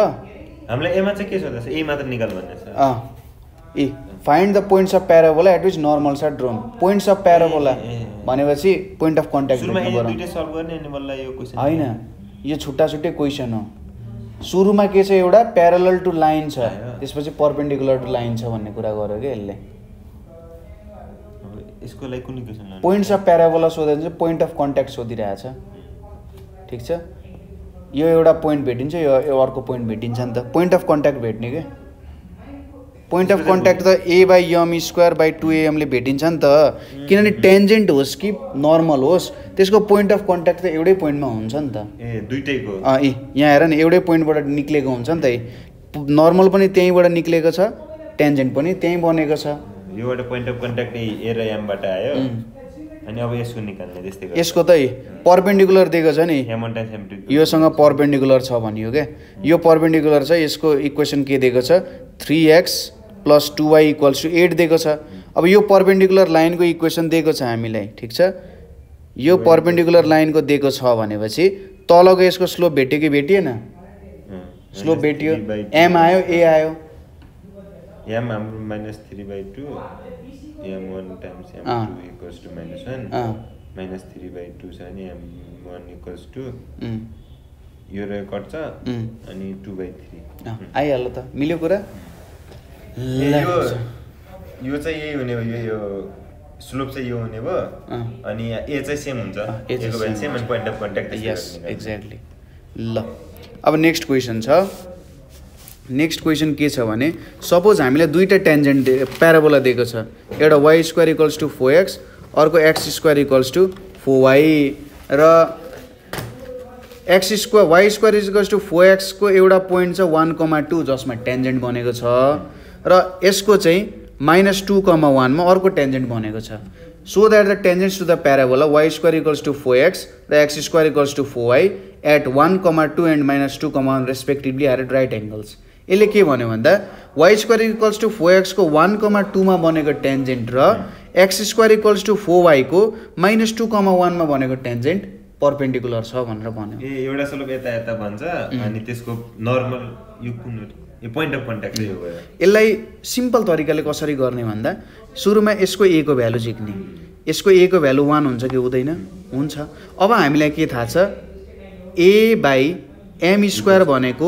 हामीलाई एमा चाहिँ के सोध्दैछ ए मात्र निकाल भन्ने छ। ए find the points of parabola at which normals are drawn. Points of parabola भनेपछि पोइन्ट अफ कन्ट्याक्ट होइन यो छुट्टा छुट्टै क्वेसन हो। सुरू में के एउटा प्यारलल टू लाइन छ त्यसपछि परपेंडिकुलर टू लाइन छ भन्ने कुरा गर्यो के यसले यसको लागि कुन इक्वेसन लाने पोइन्ट्स अफ प्याराबोला सोध्दा पोइन्ट अफ कन्ट्याक्ट सोधिरहेछ ठीक छ यो एउटा पोइन्ट भेटिन्छ यो अर्को पोइन्ट भेटिन्छ नि त पोइन्ट अफ कन्ट्याक्ट भेट्ने के पोइन्ट अफ कन्ट्याक्ट त a by m square by 2am ले भेटिन्छ नि त किनभने टेन्जेन्ट होस् कि नर्मल होस् त्यसको पोइन्ट अफ कन्ट्याक्ट त एउटै पोइन्टमा हुन्छ नि त ए दुईटैको यहाँ हेर नि एउटै पोइन्टबाट निक्लेको हुन्छ नि त नर्मल पनि त्यहीबाट निक्लेको छ टेन्जेन्ट पनि त्यही बनेको छ योबाट पोइन्ट अफ कन्ट्याक्ट a र m बाट आयो अनि अब यसको निकाल्ने त्यस्तै गर्छ यसको त परपेंडिकुलर दिएको छ नि योसँग परपेंडिकुलर छ भनियो के यो परपेंडिकुलर छ यसको इक्वेसन के दिएको छ 3x plus 2y equals two 8 दिएको छ। अब यो परपेंडिकुलर लाइन को इक्वेसन दिएको छ हामीलाई ठीक छ यो परपेंडिकुलर लाइन को दिएको छ भनेपछि तलको यसको स्लोप भेट्यो कि भेटिएन स्लोप भेटियो m आयो a आयो m हाम्रो -3/2 m1 * m2 = -1 -3/2 छ नि m1 = यो र कट छ अनि 2/3 आइहाल्यो त मिल्यो कुरा यो चाहिँ यही हुने भयो यो स्लोप चाहिँ यो हुने भयो अनि ए चाहिँ सेम हुन्छ यसको भ्यालु सेम अनि पोइन्ट अफ कन्ट्याक्ट चाहिँ यस एक्ज्याक्टली ल अब नेक्स्ट क्वेशन छ नेक्स्ट क्वेशन के छ भने सपोज हामीलाई दुईटा टेन्जेन्ट प्याराबोला दिएको छ एउटा y² = 4x अर्को x² = 4y र y² = 4x को एउटा पोइन्ट छ 1,2 जसमा टेन्जेन्ट बनेको छ र यसको चाहिँ -2,1 मा अर्को टेन्जेन्ट बनेको छ so that the tangents to the parabola y² = 4x र x² = 4y at 1,2 and -2,1 respectively are at right angles यसले के भन्यो भन्दा y² = 4x को 1,2 मा बनेको टेन्जेन्ट र x² = 4y को -2,1 मा बनेको टेन्जेन्ट परपेंडिकुलर छ भनेर भन्यो ए एउटा स्लोप यता यता भन्छ अनि त्यसको नर्मल यो कुन यो पोइन्ट अफ कन्ट्याक्ट यो भयो यसलाई सिम्पल तरिकाले कसरी गर्ने भन्दा सुरुमा यसको a को भ्यालु झिक्ने यसको a को भ्यालु 1 हुन्छ कि हुँदैन हुन्छ अब हामीलाई के थाहा छ a / m² भनेको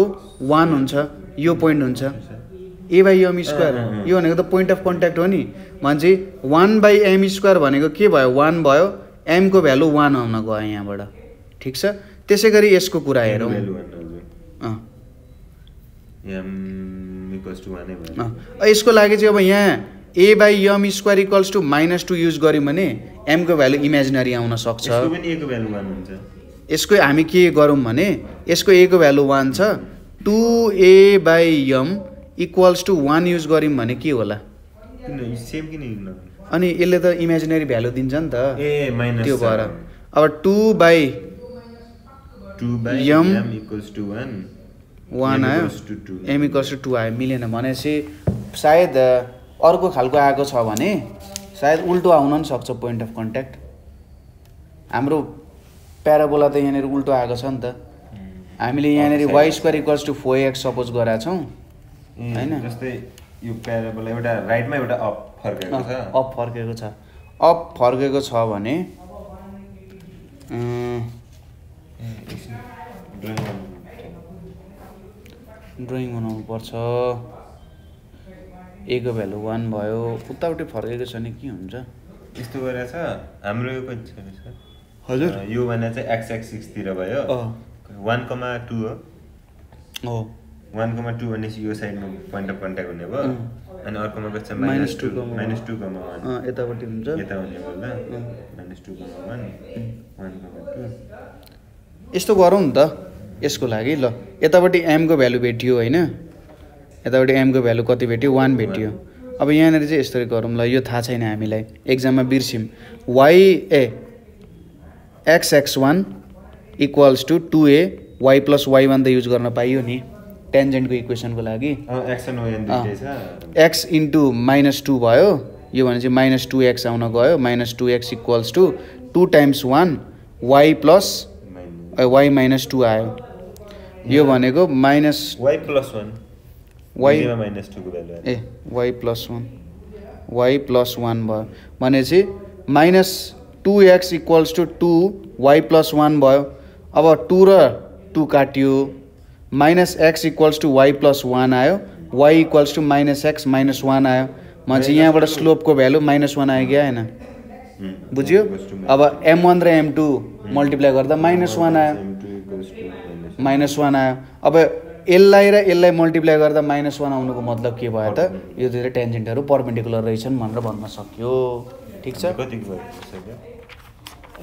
1 हुन्छ यो पोइन्ट हुन्छ a / m² यो भनेको त पोइन्ट अफ कन्ट्याक्ट हो नि भन्छ 1 / m² भनेको के भयो 1 भयो m को भ्यालु 1 आउन गयो यहाँबाट ठीक छ त्यसैगरी यसको कुरा हेरौं यसको लागि चाहिँ अब यहाँ a by m square equals to -2 use गऱ्यौँ भने m को भ्यालु इमेजिनरी आउन सक्छ यसको हामी के गरौँ भने यसको a को भ्यालु 1 छ 2a by m equals to 1 use गऱ्यौँ भने के होला अनि यसले त इमेजिनरी भ्यालु दिन्छ नि त त्यो भएर अब 2 बाई यम इक्वल्स टू 1 1 आयो m इक्वल्स टू 2 आयो मिलेन भनेपछि सायद अर्को खालको आएको छ भने सायद उल्टो आउन पनि सक्छ पोइन्ट अफ कन्ट्याक्ट हाम्रो प्याराबोला त यहाँनिर उल्टो आएको छ नि त हामीले यहाँनिर y² = 4x सपोज गराएको छौं हैन जस्तै यो प्याराबोला एउटा राइटमा एउटा अप फर्केको छ भने ड्राइङ बनाउनु पर्छ a को भ्यालु 1 भयो उताउटै फर्केको छ नि के हुन्छ यस्तो गरेछ हाम्रो यो कति छ हजुर यो भने चाहिँ x एक्सिस तिर भयो 1,2 हो 1,2 भने यो साइडमा पोइन्ट अफ कन्ट्याक्ट हुने भयो अनि अर्कोमा के छ -2,1 यतापट्टि हुन्छ यता हुने होला -2,1 1,2 यस्तो गरौँ नि त यसको लागि ल यतापट्टि m को भ्यालु भेटियो हैन यतापट्टि m को भ्यालु कति भेटियो 1 भेटियो अब यहाँनेर चाहिँ यसरी गरौँ ल यो थाहा छैन हामीलाई एग्जाममा बिर्सिम y a x x1 = 2a y + y1 त युज गर्न पाइयो नि टेन्जेन्टको इक्वेसनको लागि x र y दुईटै छ x * -2 भयो यो भने चाहिँ -2x आउन गयो -2x = 2 × 1 y + y -2 आयो यो भनेको -y + 1 y -2 को भ्यालु ए y + 1 y + 1 भयो भनेपछि -2x = 2 y + 1 भयो अब 2 र 2 काटियो minus x equals to Y plus one आयो, y equals to minus x minus one आयो। मैं यहाँबाट स्लोपको भ्यालु माइनस वान आयो क्या हैन, बुझ्यो? अब एम वान र एम टू मल्टिप्लाई गर्दा माइनस वान आयो, माइनस वान आयो। अब यसलाई र यसलाई मल्टिप्लाई गर्दा माइनस वान आउनुको मतलब के भयो त? यो दुईवटा टेन्जेन्टहरू परपेन्डिकुलर रहेछन् भनेर भन्न सकियो। ठिक छ,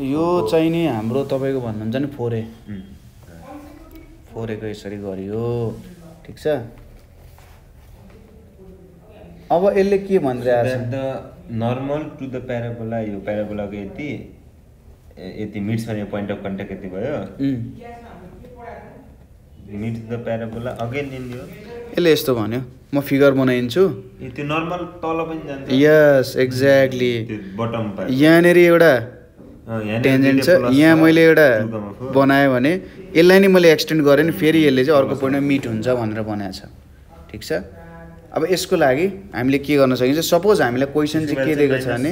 यो चाहिँ नि हाम्रो तपाईको भन्नुहुन्छ नि फोरे, फोरेको यसरी गरियो। ठिक छ, अब यसले के भनिरहेछ? The normal to the parabola, यो प्याराबोलाको यति यति मिट्स भने पोइन्ट अफ कन्ट्याक्ट यति भयो, meets the parabola again in यो। यसले यस्तो भन्यो, म फिगर बनाइन्छु, त्यो नर्मल तल पनि जान्छ। यस एक्ज्याक्टली, बटम पार्ट यहाँनेर एउटा टेन्जेन्ट छ, यहाँ मैले एउटा बनाएँ भने यसलाई नि मैले एक्सटेन्ड गरेँ नि, फेरि यसले चाहिँ अर्को पोइन्टमा मिट हुन्छ भनेर बनाएको छ। ठिक छ, अब यसको लागि हामीले के गर्न सकिन्छ? सपोज हामीलाई क्वेसन चाहिँ के दिएको छ भने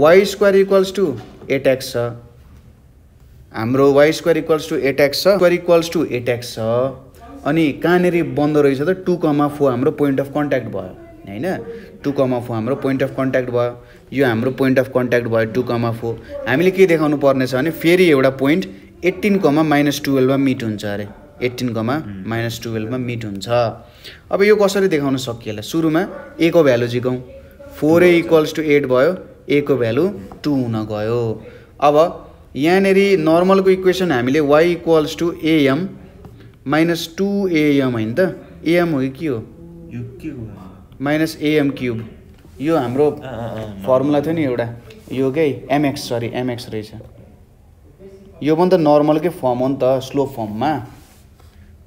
Y square equals to eight x छ, हाम्रो Y square equals to eight x छ, square equals to eight x छ, अनि कहाँनिर बन्दो रहेछ त? 2,4 हाम्रो पोइन्ट अफ कन्ट्याक्ट भयो हैन, 2,4 हाम्रो पोइन्ट अफ कन्ट्याक्ट भयो। यो हाम्रो पोइन्ट अफ कन्ट्याक्ट भयो 2,4। हामीले के देखाउनु पर्ने छ भने फेरि एउटा पोइन्ट 18,-12 मा मिट हुन्छ अरे, 18,-12 मा मिट हुन्छ। अब यो कसरी देखाउन सकिएला? सुरुमा ए को भ्यालु जिकौँ, 4a इक्वल्स टु 8 भयो, a को भ्यालु 2 हुन गयो। अब यहाँनेरि नर्मलको इक्वेसन हामीले y equals to am minus 2am हैन त, am हो कि हो यो के हो माइनस am क्युब, यो हाम्रो फर्मुला थियो नि एउटा, यो के mx सरी mx रहेछ। यो पनि त नर्मलकै फर्म हो नि त, स्लोप फर्ममा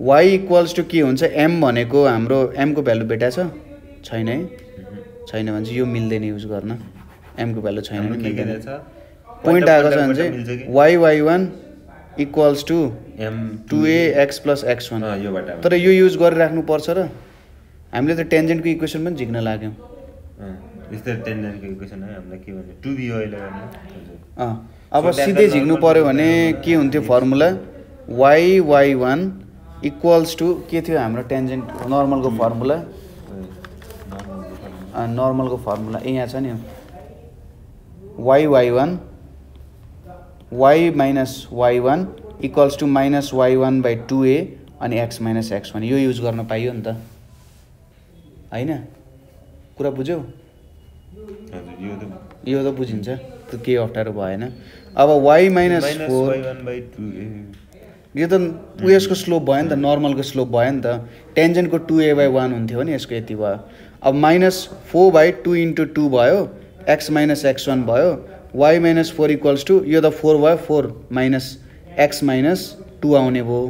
y इक्वल्स टू के हुन्छ? m भनेको हाम्रो m को भ्यालु भेटा छैन है, छैन भने चाहिँ यो मिल्दैन युज गर्न, m को भ्यालु छैन मिल्दैन। पोइन्ट आएको छ भने चाहिँ y Y one equals to m two A x plus x one, तर यो युज गरिराख्नुपर्छ र हामीले त टेन्जेन्टको इक्वेसन पनि झिक्न लाग्यौँ। अब सिधै झिक्नु पऱ्यो भने के हुन्थ्यो formula? Y Y one equals to के थियो हाम्रो टेन्जेन्ट नर्मलको फर्मुला? नर्मलको फर्मुला यहाँ छ नि, Y Y one Y minus Y one equals to minus Y one by 2a अनि एक्स माइनस एक्स वान। यो युज गर्न पाइयो नि त होइन, कुरा बुझ्यौ? यो त बुझिन्छ, त्यो केही अप्ठ्यारो भएन। अब वाई माइनस यो त उयसको स्लोप भयो नि त, नर्मलको स्लोप भयो नि त, टेन्जेन्टको 2a/1 हुन्थ्यो भने यसको यति भयो। अब माइनस 4/2 इन्टु 2 भयो, एक्स माइनस एक्स वान भयो, वाई माइनस 4 इक्वल्स टू यो त 4 भयो, 4 माइनस एक्स माइनस 2 आउने भयो।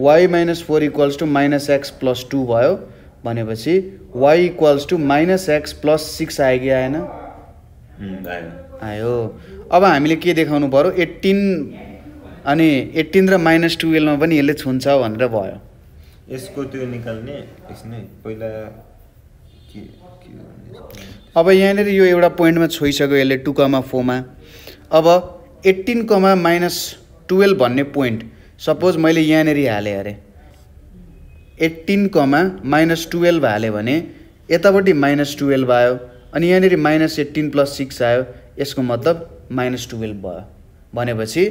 Y minus 4 equals to minus x plus 2 भयो भनेपछि y equals to minus x plus 6 आयो कि आएन? आयो। अब हामीले के देखाउनु पऱ्यो? 18 अनि 18 र माइनस 12 मा पनि यसले छुन्छ भनेर भयो। यसको त्यो निकाल्ने यसले पहिला के अब यहाँनिर यो एउटा पोइन्टमा छोइसक्यो यसले 2,4 मा। अब 18,-12 भन्ने पोइन्ट सपोज मैले यहाँनिर हालेँ अरे, 18,-12 हालेँ भने यतापट्टि -12 आयो अनि यहाँनिर -18 प्लस 6 आयो, यसको मतलब -12 भयो। भनेपछि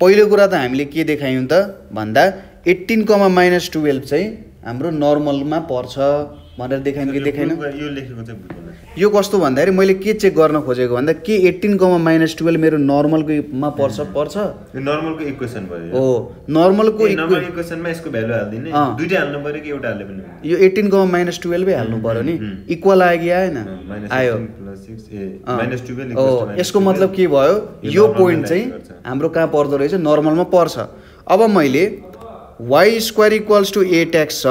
पहिलो कुरा त हामीले के देखायौँ त भन्दा 18,-12 चाहिँ हाम्रो नर्मलमा पर्छ भनेर देखायौँ कि देखाएन? यो लेखेको चाहिँ भुल, यो कस्तो भन्दाखेरि मैले के चेक गर्न खोजेको भन्दा के 18,-12 मेरो नर्मलकोमा पर्छ? पर्छ, यो नर्मलको इक्वेसन भयो। हो, नर्मलको इक्वेसनमा यसको भ्यालु हाल्दिने, दुईटा हाल्नु पर्यो कि एउटा हाल्ने पनि? यो 18,-12 हाल्नु पर्यो नि, इक्वल आयो कि आएन? आयो। यसको मतलब के भयो? यो पोइन्ट चाहिँ हाम्रो कहाँ पर्दो रहेछ? नर्मलमा पर्छ। अब मैले y square equals to 8 x छ,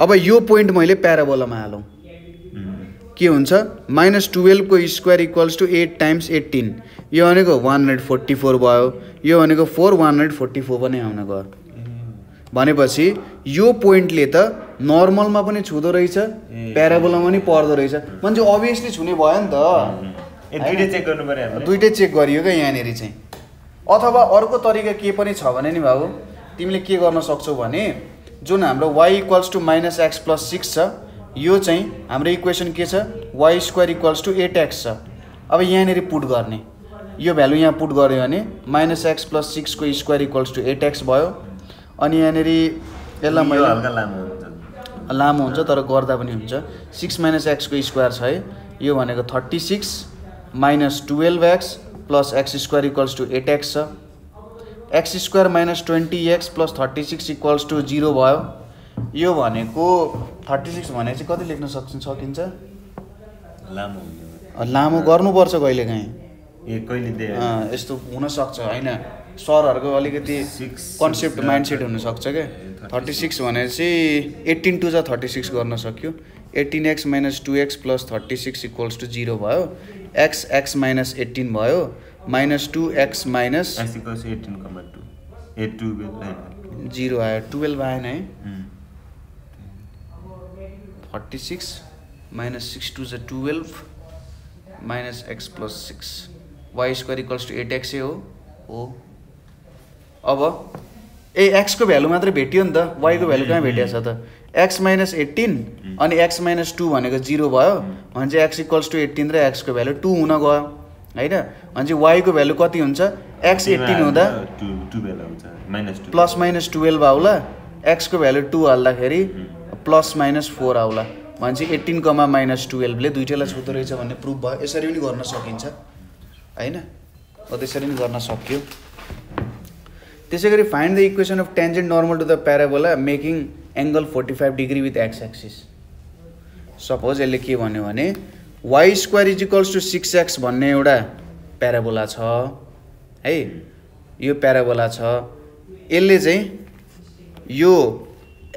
अब यो पोइन्ट मैले प्याराबोलामा हालौँ, के हुन्छ? -12 को स्क्वायर इक्वल्स टू 8 टाइम्स 18, यो भनेको 144 भयो, यो भनेको 4,144 पनि आउन गयो। भनेपछि यो पोइन्टले त नर्मलमा पनि छुँदो रहेछ, प्याराबोलामा पनि पर्दो रहेछ, मान्छे अभियसली छुने भयो नि त। दुईटै चेक गर्नु पर्यो हामीले, दुईटै चेक गरियो क्या यहाँनिर चाहिँ? अथवा अर्को तरिका के पनि छ भने नि बाबु, तिमीले के गर्न सक्छौ भने जो हमारे y equals to minus x plus six हमारे इक्वेसन के y square equals to eight x. अब यहाँ पुट करने यो भ्यालु यहाँ पुट गयो भने माइनस एक्स प्लस सिक्स को square equals to eight x भयो। अनि यहाँ यसलाई मैले हल्का लामो हुन्छ तर गर्दा पनि हुन्छ। सिक्स माइनस एक्स को स्क्वायर छ यो भनेको thirty six minus twelve x plus x square equals to eight x. X square minus twenty x plus thirty six equals to zero भयो। यो भनेको थर्टी सिक्स भने चाहिँ कति लेख्न सकिन्छ? लामो गर्नुपर्छ कहिलेकाहीँ यो होनासक्छ होइन सरहरूको अलिकति कन्सेप्ट माइन्डसेट हुनसक्छ क्या। थर्टी सिक्स भने चाहिँ एट्टीन टू जा थर्टी सिक्स गर्न सक्यो। Eighteen x minus two x plus thirty six equals to zero भयो। एक्स एक्स माइनस एट्टीन भयो minus two x minus zero आयो टुवेल्भ आएन है। Thirty six minus six two जा twelve minus x plus six y square equals to eight x हो। अब ए एक्स को भ्यालु मात्र भेटियो नि त, वाई को भ्यालु कहाँ भेटिया त? एक्स माइनस एट्टीन अनि एक्स माइनस टू भनेको जीरो भयो भने चाहिँ एक्स इक्वल्स टू एट्टीन र एक्स को भ्यालु टू हुन गयो हैन। अनि चाहिँ वाई को भ्यालु कति हुन्छ? एक्स एट्टीन हुँदा प्लस माइनस टुवेल्भ आउला, एक्स को भ्यालु टू हाल्दाखेरि प्लस माइनस फोर आउला भने एट्टीन कमा माइनस टुवेल्भले दुईटैलाई छुट्दो रहेछ भन्ने प्रुफ भयो। यसरी पनि गर्न सकिन्छ हैन। त्यसरी पनि गर्न सकियो। त्यसैगरी find the equation of tangent normal to the parabola making angle 45 degree with x axis. Suppose यसले के भन्यो भने Y square is equals to six x भन्ने एउटा प्याराबोला छ है। यो प्याराबोला छ यसले चाहिँ यो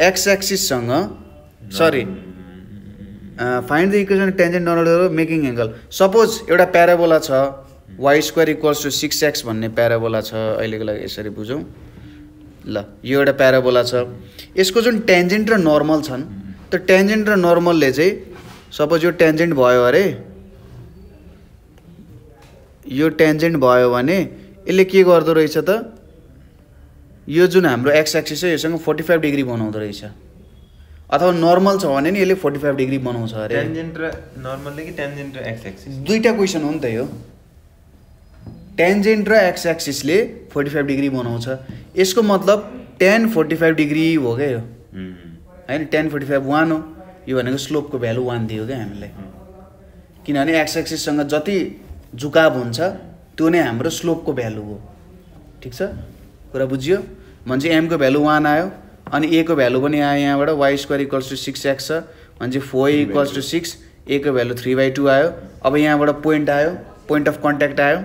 एक्स एक्सिससँग sorry find the equation tangent normal to the making angle. Suppose एउटा प्याराबोला छ Y square equals to six x भन्ने प्याराबोला छ। अहिलेको लागि यसरी बुझौँ ल, यो एउटा प्याराबोला छ। यसको जुन टेन्जेन्ट र नर्मल छन् त टेन्जेन्ट र नर्मलले चाहिँ सपोज यो टेन्जेन्ट भयो अरे, यो टेन्जेन्ट भयो भने यसले के गर्दो रहेछ त यो जुन हाम्रो एक्स एक्सिस छ योसँग 45 डिग्री बनाउँदो रहेछ। अथवा नर्मल छ भने नि यसले 45 डिग्री बनाउँछ अरे। टेन्जेन्ट र नर्मलले कि टेन्जेन्ट र एक्स एक्सिस दुईटा क्वेसन हो नि त यो। टेन्जेन्ट र एक्स एक्सिसले 45 डिग्री बनाउँछ। यसको मतलब टेन 45 डिग्री हो क्या यो हैन। टेन 45 1 हो। यो भनेको स्लोपको भ्यालु 1 दियो क्या हामीलाई, किनभने एक्स एक्सिससँग जति झुकाव हुन्छ त्यो नै हाम्रो स्लोपको भ्यालु हो। ठीक छ, कुरा बुझियो? भन्छ एम को भ्यालु 1 आयो अनि ए को भ्यालु पनि आयो यहाँबाट। Y square equals to six x छ भने four equals to six, a को भ्यालु थ्री बाई टू आयो। अब यहाँबाट पोइन्ट आयो, पोइन्ट अफ कन्ट्याक्ट आयो,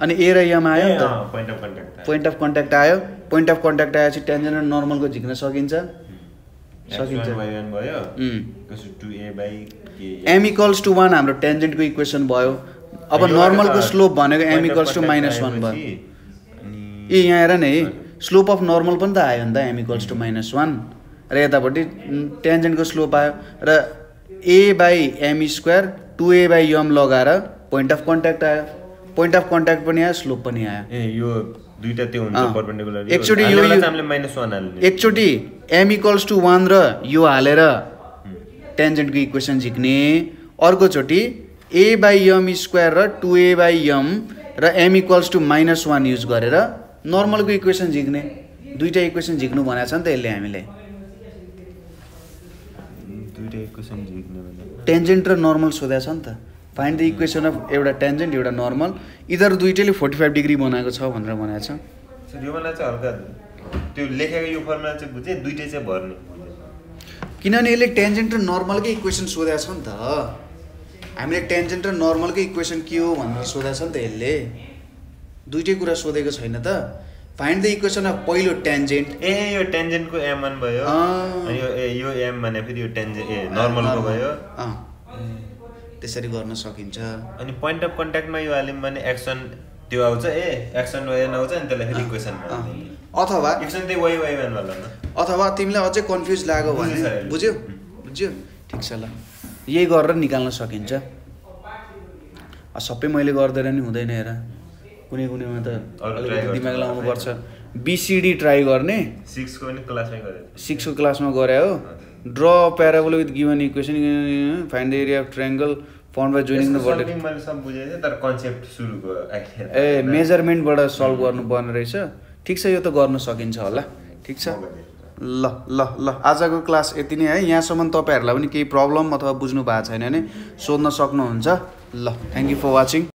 अनि ए र यम आयो नि त। पोइन्ट अफ कन्ट्याक्ट आयो, पोइन्ट अफ कन्ट्याक्ट आएपछि टेन्जेन्ट र नर्मलको झिक्न सकिन्छ। एम इक्वल्स टू वान हाम्रो टेन्जेन्टको इक्वेसन भयो। अब नर्मलको स्लोप भनेको m equals to minus one भयो। ए यहाँ हेर नि, स्लोप अफ नर्मल पनि त आयो नि त m equals to minus one र यतापट्टि टेन्जेन्टको स्लोप आयो र a by m square two A by m लगाएर पोइन्ट अफ कन्ट्याक्ट आयो। पोइन्ट अफ कन्ट्याक्ट पनि आयो, स्लोप पनि आयो। ए यो दुईटा त्यो हुन्छ परपेन्डिकुलर। एकचोटी यो हामीले माइनस वान हाल्ने, एकचोटी एम इक्वल्स टू वान र यो हालेर टेन्जेन्टको इक्वेसन झिक्ने, अर्कोचोटि ए बाई यम स्क्वायर र टू ए बाई यम र m equals to minus one use गरेर नर्मलको इक्वेसन झिक्ने। दुईटा इक्वेसन झिक्नु भनेको छ नि त यसले हामीलाई। दुईटा इक्वेसन झिक्नु भने टेन्जेन्ट र नर्मल सोधेको छ नि त। फाइन्ड द इक्वेसन अफ एउटा टेन्जेन्ट एउटा नर्मल इधर दुईटैले 45 डिग्री बनाएको छ भनेर भनेको छ। यो वाला चाहिँ हल्का त्यो लेखेको यो फर्मुला चाहिँ बुझे, दुईटै चाहिँ भर्ने, किनभने यसले टेन्जेन्ट र नर्मलकै इक्वेसन सोधेको छ नि त। हामीले टेन्जेन्ट र नर्मलकै इक्वेसन के हो भनेर सोधेको छ नि त यसले। दुईटै कुरा सोधेको छैन त। फाइन्ड द इक्वेसन अफ पहिलो टेन्जेन्ट। ए यो टेन्जेन्टको एम वान भयो, यो एम भने फेरि यो टेन्जेन्ट ए नर्मलको भयो। त्यसरी गर्न सकिन्छ। अनि पोइन्ट अफ कन्ट्याक्टमा यो हाल्यौँ भने एक्सन त्यो आउँछ, ए एक्सन वान आउँछ अनि त्यसलाई फेरि इक्वेसन बनाउने। अथवा एक्सन त्यही वाई वाई वान वाला। अथवा तिमीलाई अझै कन्फ्युज लाग्यो भने बुझ्यौ बुझ्यौ ठिक छ ल, यही गरेर निकाल्न सकिन्छ। सबै मैले गर्दै नि हुँदैन, हेर कुनै कुनैमा त दिमाग लगाउनुपर्छ। बीसीडी ट्राई गर्ने 6 को पनि क्लासमै गरे 6 को क्लासमा गरे हो draw parabola with given equation find the area of triangle found by joining the vertical मैले सब बुझेथे तर कन्सेप्ट सुरु गयो ए मेजरमेन्ट बाट सल्भ गर्नु पर्ने रहेछ ठीक छ यो त गर्न सकिन्छ होला ठीक छ ल ल ल आजको क्लास यति नै है यहाँसम्म तपाईहरुलाई पनि केही प्रब्लम अथवा बुझ्नु भएको छैन भने सोध्न सक्नुहुन्छ ल थ्यांक यू फर वाचिङ।